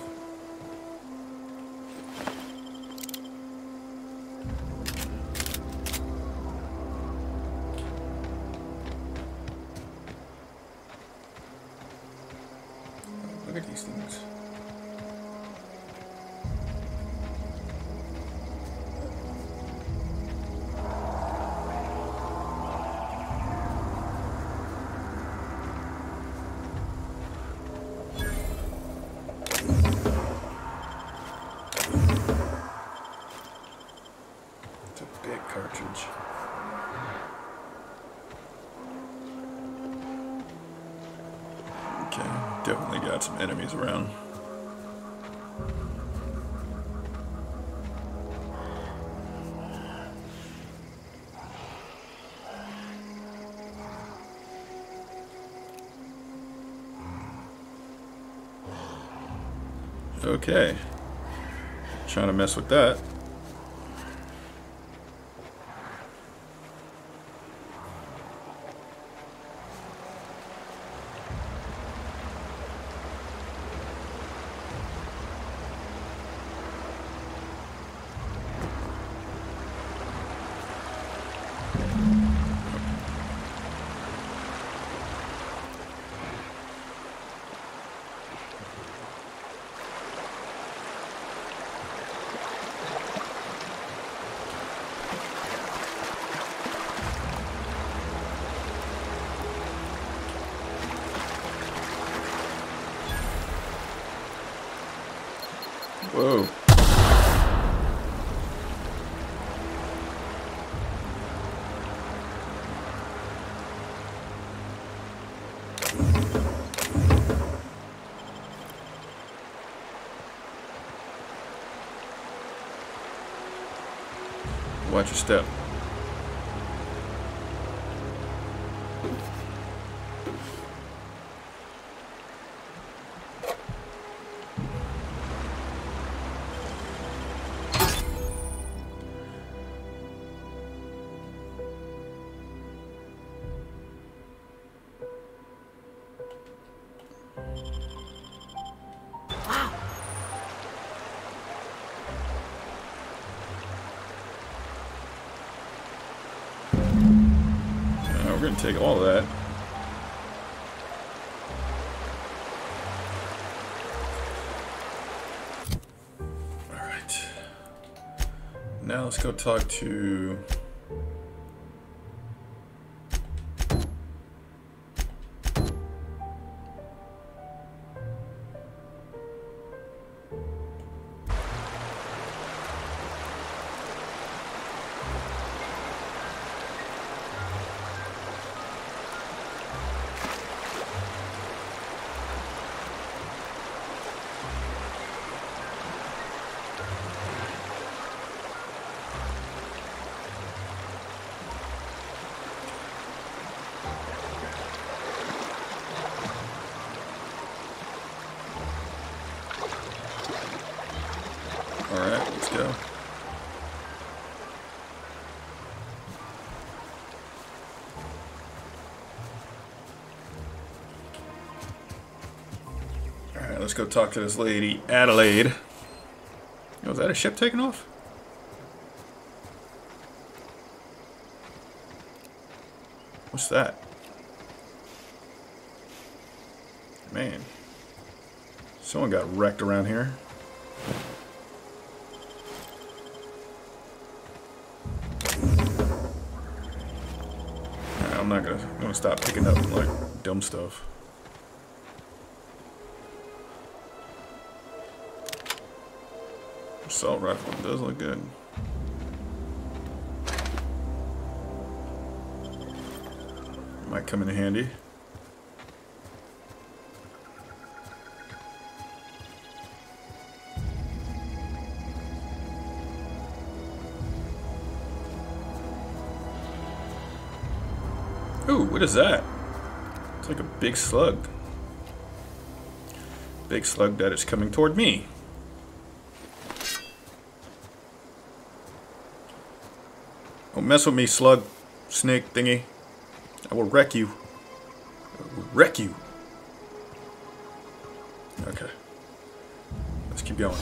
Look at these things. cartridge. Okay, definitely got some enemies around. Okay, trying to mess with that. Whoa. Watch your step. We're gonna take all of that. All right. Now let's go talk to Let's go talk to this lady, Adelaide. Oh, is that a ship taking off? What's that? Man. Someone got wrecked around here. Nah, I'm not gonna, I'm gonna stop picking up like dumb stuff. Assault rifle, it does look good. Might come in handy. Ooh, what is that? It's like a big slug. Big slug that is coming toward me. Mess with me, slug, snake, thingy. I will wreck you. I will wreck you. Okay. Let's keep going.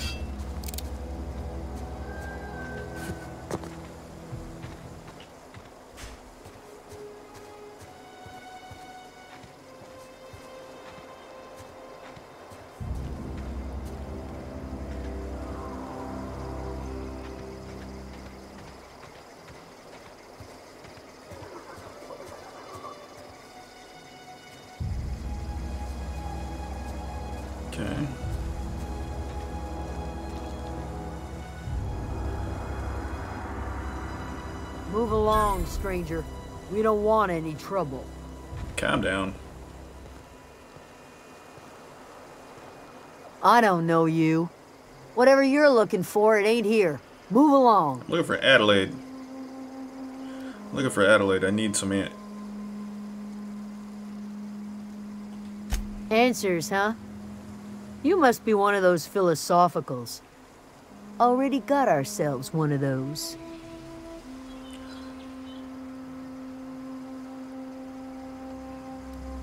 Okay. Move along, stranger. We don't want any trouble. Calm down. I don't know you. Whatever you're looking for, it ain't here. Move along. I'm looking for Adelaide. I'm looking for Adelaide. I need some an answers, huh? You must be one of those philosophicals. Already got ourselves one of those.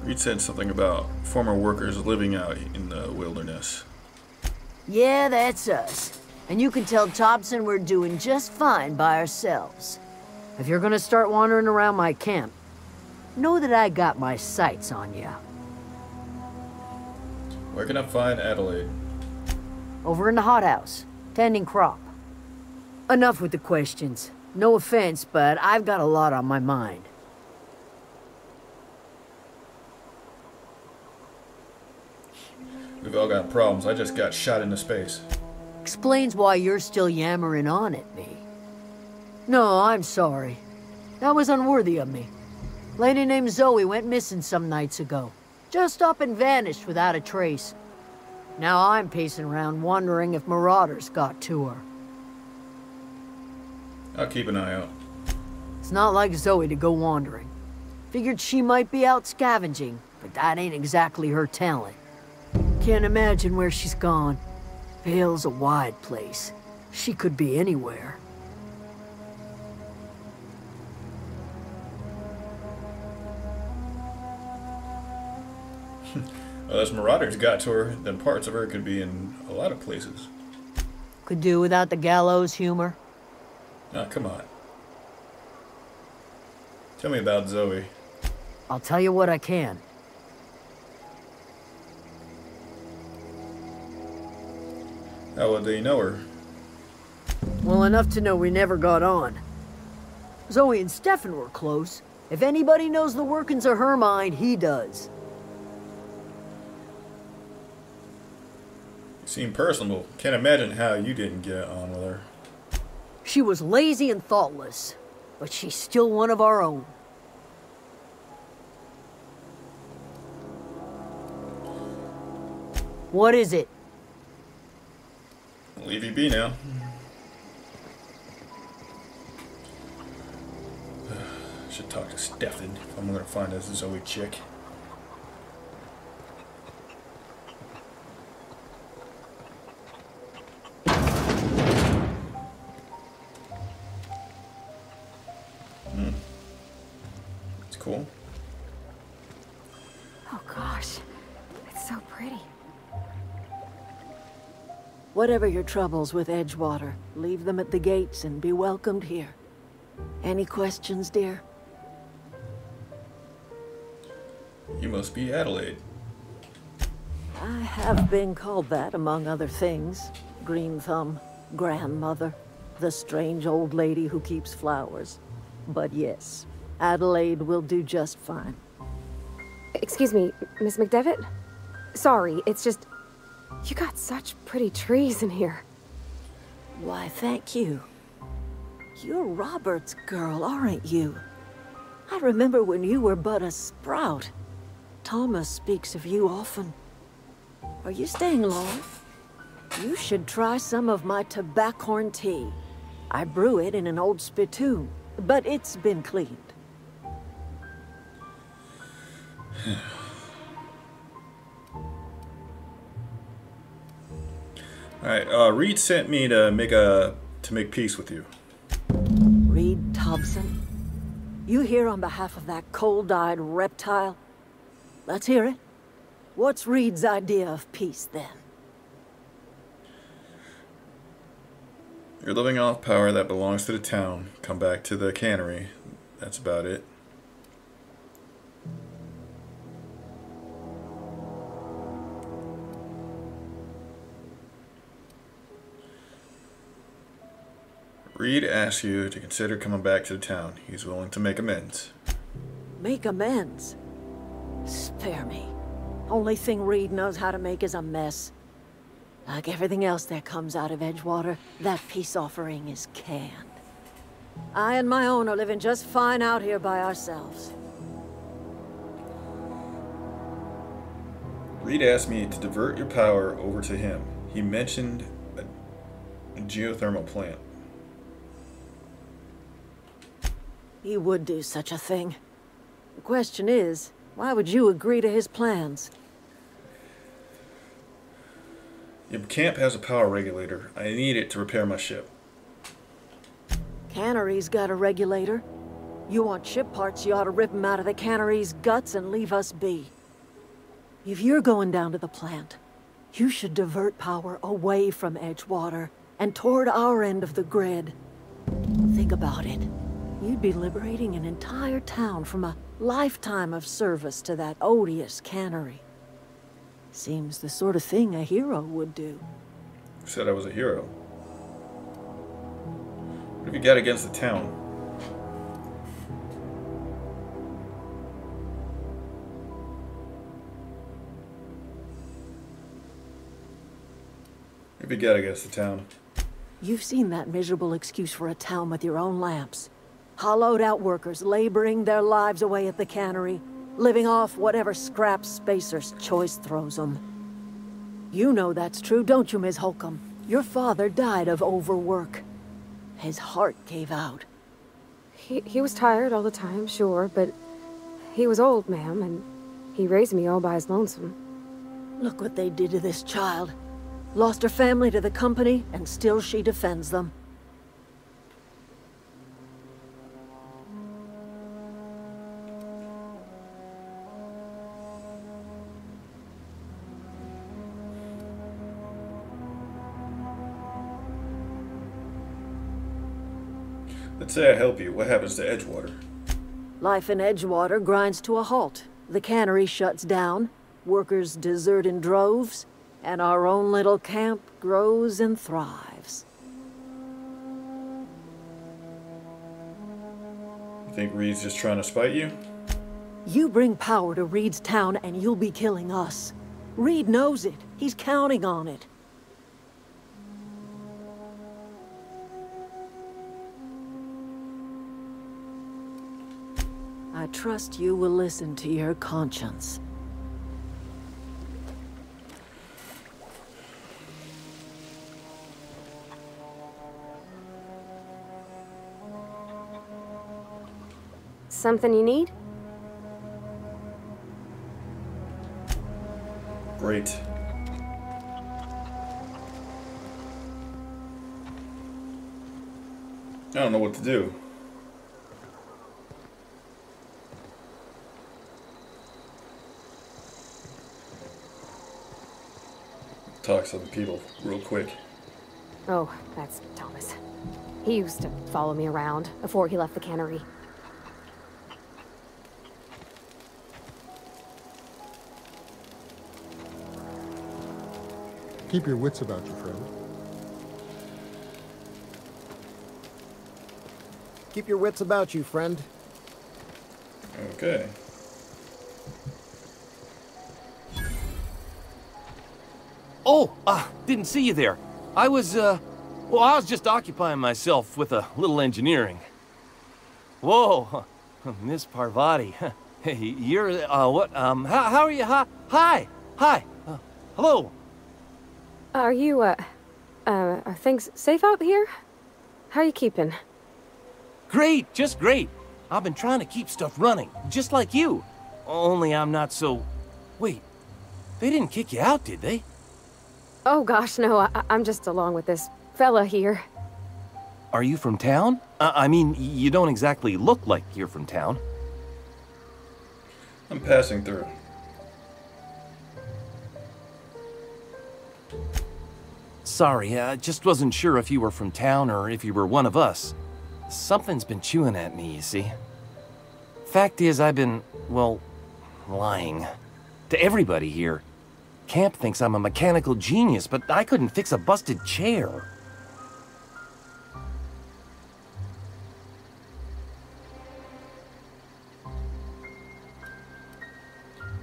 Reed said something about former workers living out in the wilderness. Yeah, that's us. And you can tell Tobson we're doing just fine by ourselves. If you're gonna start wandering around my camp, know that I got my sights on you. Where can I find Adelaide? Over in the hothouse, tending crop. Enough with the questions. No offense, but I've got a lot on my mind. We've all got problems. I just got shot into space. Explains why you're still yammering on at me. No, I'm sorry. That was unworthy of me. Lady named Zoe went missing some nights ago. Just up and vanished without a trace. Now I'm pacing around wondering if marauders got to her. I'll keep an eye out. It's not like Zoe to go wandering. Figured she might be out scavenging, but that ain't exactly her talent. Can't imagine where she's gone. Vale's a wide place. She could be anywhere. Well, as marauders got to her, then parts of her could be in a lot of places. Could do without the gallows humor. Ah, come on. Tell me about Zoe. I'll tell you what I can. How would they know her? Well, enough to know we never got on. Zoe and Stefan were close. If anybody knows the workings of her mind, he does. You seem personable. Can't imagine how you didn't get on with her. She was lazy and thoughtless, but she's still one of our own. What is it? Leave you be now. Should talk to Stefan if I'm gonna find this Zoe chick. Hmm. It's cool. Oh gosh, it's so pretty. Whatever your troubles with Edgewater, leave them at the gates and be welcomed here. Any questions, dear? You must be Adelaide. I have been called that, among other things. Green Thumb, Grandmother, the strange old lady who keeps flowers. But yes, Adelaide will do just fine. Excuse me, Miss McDevitt? Sorry, it's just... You got such pretty trees in here. Why, thank you. You're Robert's girl, aren't you? I remember when you were but a sprout. Thomas speaks of you often. Are you staying long? You should try some of my tobaccorn tea. I brew it in an old spittoon, but it's been cleaned. Alright, uh, Reed sent me to make a to make peace with you. Reed Thompson? You here on behalf of that cold-eyed reptile? Let's hear it. What's Reed's idea of peace, then? You're living off power that belongs to the town. Come back to the cannery. That's about it. Reed asks you to consider coming back to the town. He's willing to make amends. Make amends? Spare me. Only thing Reed knows how to make is a mess. Like everything else that comes out of Edgewater, that peace offering is canned. I and my own are living just fine out here by ourselves. Reed asked me to divert your power over to him. He mentioned a, a geothermal plant. He would do such a thing. The question is, why would you agree to his plans? Your camp has a power regulator. I need it to repair my ship. Cannery's got a regulator. You want ship parts, you ought to rip them out of the cannery's guts and leave us be. If you're going down to the plant, you should divert power away from Edgewater and toward our end of the grid. Think about it. You'd be liberating an entire town from a lifetime of service to that odious cannery. Seems the sort of thing a hero would do. Who said I was a hero? What have you got against the town? What have you got against the town? You've seen that miserable excuse for a town with your own lamps. Hollowed out workers laboring their lives away at the cannery, living off whatever scraps Spacer's Choice throws them. You know that's true, don't you, Miz Holcomb? Your father died of overwork. His heart gave out. He, he was tired all the time, sure, but he was old, ma'am, and he raised me all by his lonesome. Look what they did to this child. Lost her family to the company, and still she defends them. Let's say I help you. What happens to Edgewater? Life in Edgewater grinds to a halt. The cannery shuts down, workers desert in droves, and our own little camp grows and thrives. You think Reed's just trying to spite you? You bring power to Reed's town and you'll be killing us. Reed knows it. He's counting on it. I trust you will listen to your conscience. Something you need? Great. I don't know what to do. Talk to the people real quick. Oh, that's Thomas. He used to follow me around before he left the cannery. Keep your wits about you, friend. Keep your wits about you, friend. Okay. Oh, uh, didn't see you there. I was, uh, well, I was just occupying myself with a little engineering. Whoa, Miss Parvati. Hey, you're, uh, what, um, how, how are you? Hi, hi, hi, uh, hello. Are you, uh, uh, are things safe out here? How are you keeping? Great, just great. I've been trying to keep stuff running, just like you. Only I'm not so... Wait, they didn't kick you out, did they? Oh gosh, no, I I'm just along with this fella here. Are you from town? Uh, I mean, you don't exactly look like you're from town. I'm passing through. Sorry, I just wasn't sure if you were from town or if you were one of us. Something's been chewing at me, you see. Fact is, I've been, well, lying to everybody here. Camp thinks I'm a mechanical genius, but I couldn't fix a busted chair.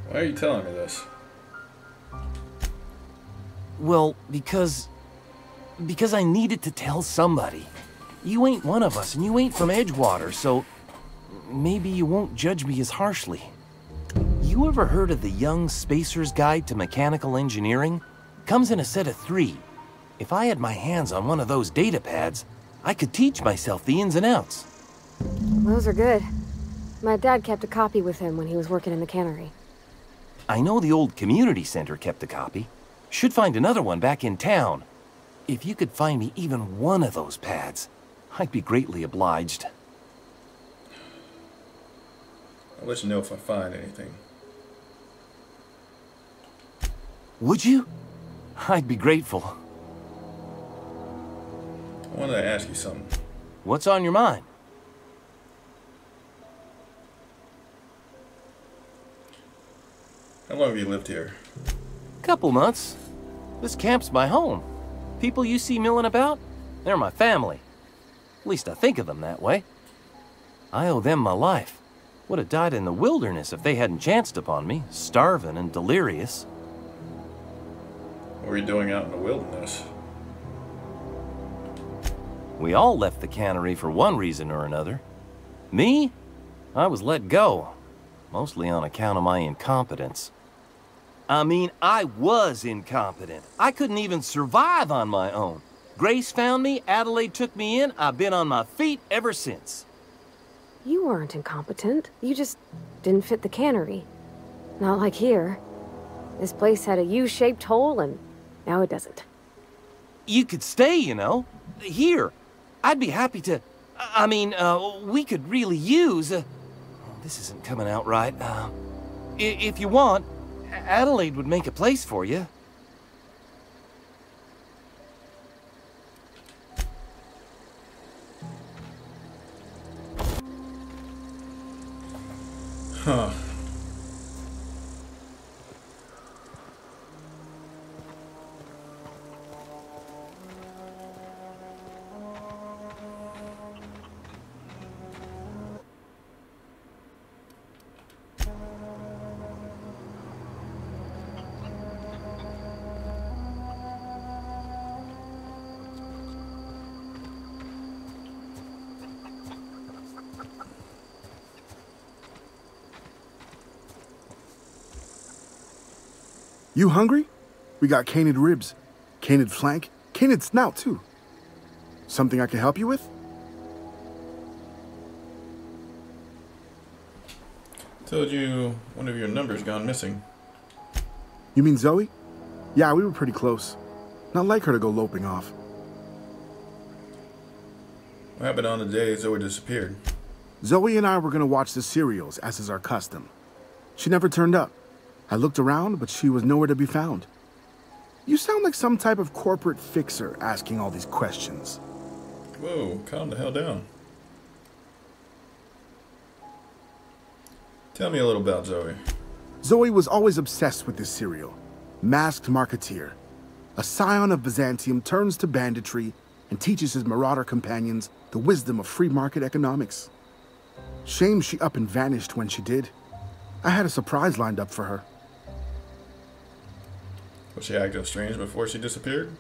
Why are you telling me this? Well, because... because I needed to tell somebody. You ain't one of us, and you ain't from Edgewater, so maybe you won't judge me as harshly. You ever heard of the Young Spacer's Guide to Mechanical Engineering? Comes in a set of three. If I had my hands on one of those data pads, I could teach myself the ins and outs. Those are good. My dad kept a copy with him when he was working in the cannery. I know the old community center kept a copy. Should find another one back in town. If you could find me even one of those pads, I'd be greatly obliged. I'll let you know if I find anything. Would you? I'd be grateful. I wanted to ask you something. What's on your mind? How long have you lived here? Couple months. This camp's my home. People you see milling about, they're my family. At least I think of them that way. I owe them my life. Would have died in the wilderness if they hadn't chanced upon me, starving and delirious. What were you doing out in the wilderness? We all left the cannery for one reason or another. Me? I was let go, mostly on account of my incompetence. I mean, I was incompetent. I couldn't even survive on my own. Grace found me, Adelaide took me in, I've been on my feet ever since. You weren't incompetent. You just didn't fit the cannery. Not like here. This place had a U-shaped hole, and now it doesn't. You could stay, you know. Here. I'd be happy to... I mean, uh, we could really use... A... This isn't coming out right. Uh, if you want... Adelaide would make a place for you. Huh. You hungry? We got caned ribs, caned flank, caned snout too. Something I can help you with? Told you one of your numbers gone missing. You mean Zoe? Yeah, we were pretty close. Not like her to go loping off. What happened on the day Zoe disappeared? Zoe and I were gonna watch the serials, as is our custom. She never turned up. I looked around, but she was nowhere to be found. You sound like some type of corporate fixer asking all these questions. Whoa, calm the hell down. Tell me a little about Zoe. Zoe was always obsessed with this serial. Masked marketeer. A scion of Byzantium turns to banditry and teaches his marauder companions the wisdom of free market economics. Shame she up and vanished when she did. I had a surprise lined up for her. Was she acting strange before she disappeared?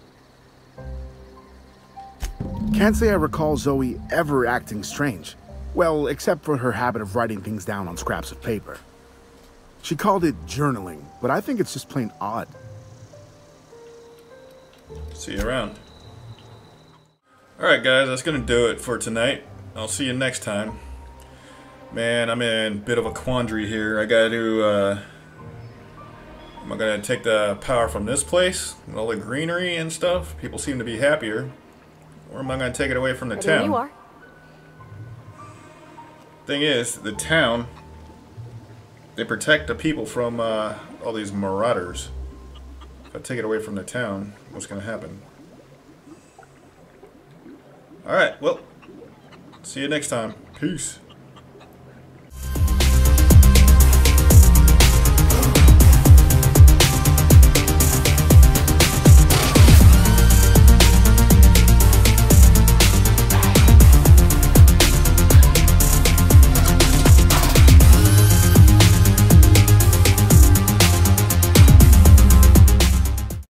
Can't say I recall Zoe ever acting strange. Well, except for her habit of writing things down on scraps of paper. She called it journaling, but I think it's just plain odd. See you around. Alright guys, that's gonna do it for tonight. I'll see you next time. Man, I'm in a bit of a quandary here. I gotta do, uh... am I gonna take the power from this place? With all the greenery and stuff? People seem to be happier. Or am I gonna take it away from the town? You are. Thing is, the town... they protect the people from, uh, all these marauders. If I take it away from the town, what's gonna happen? Alright, well... see you next time. Peace.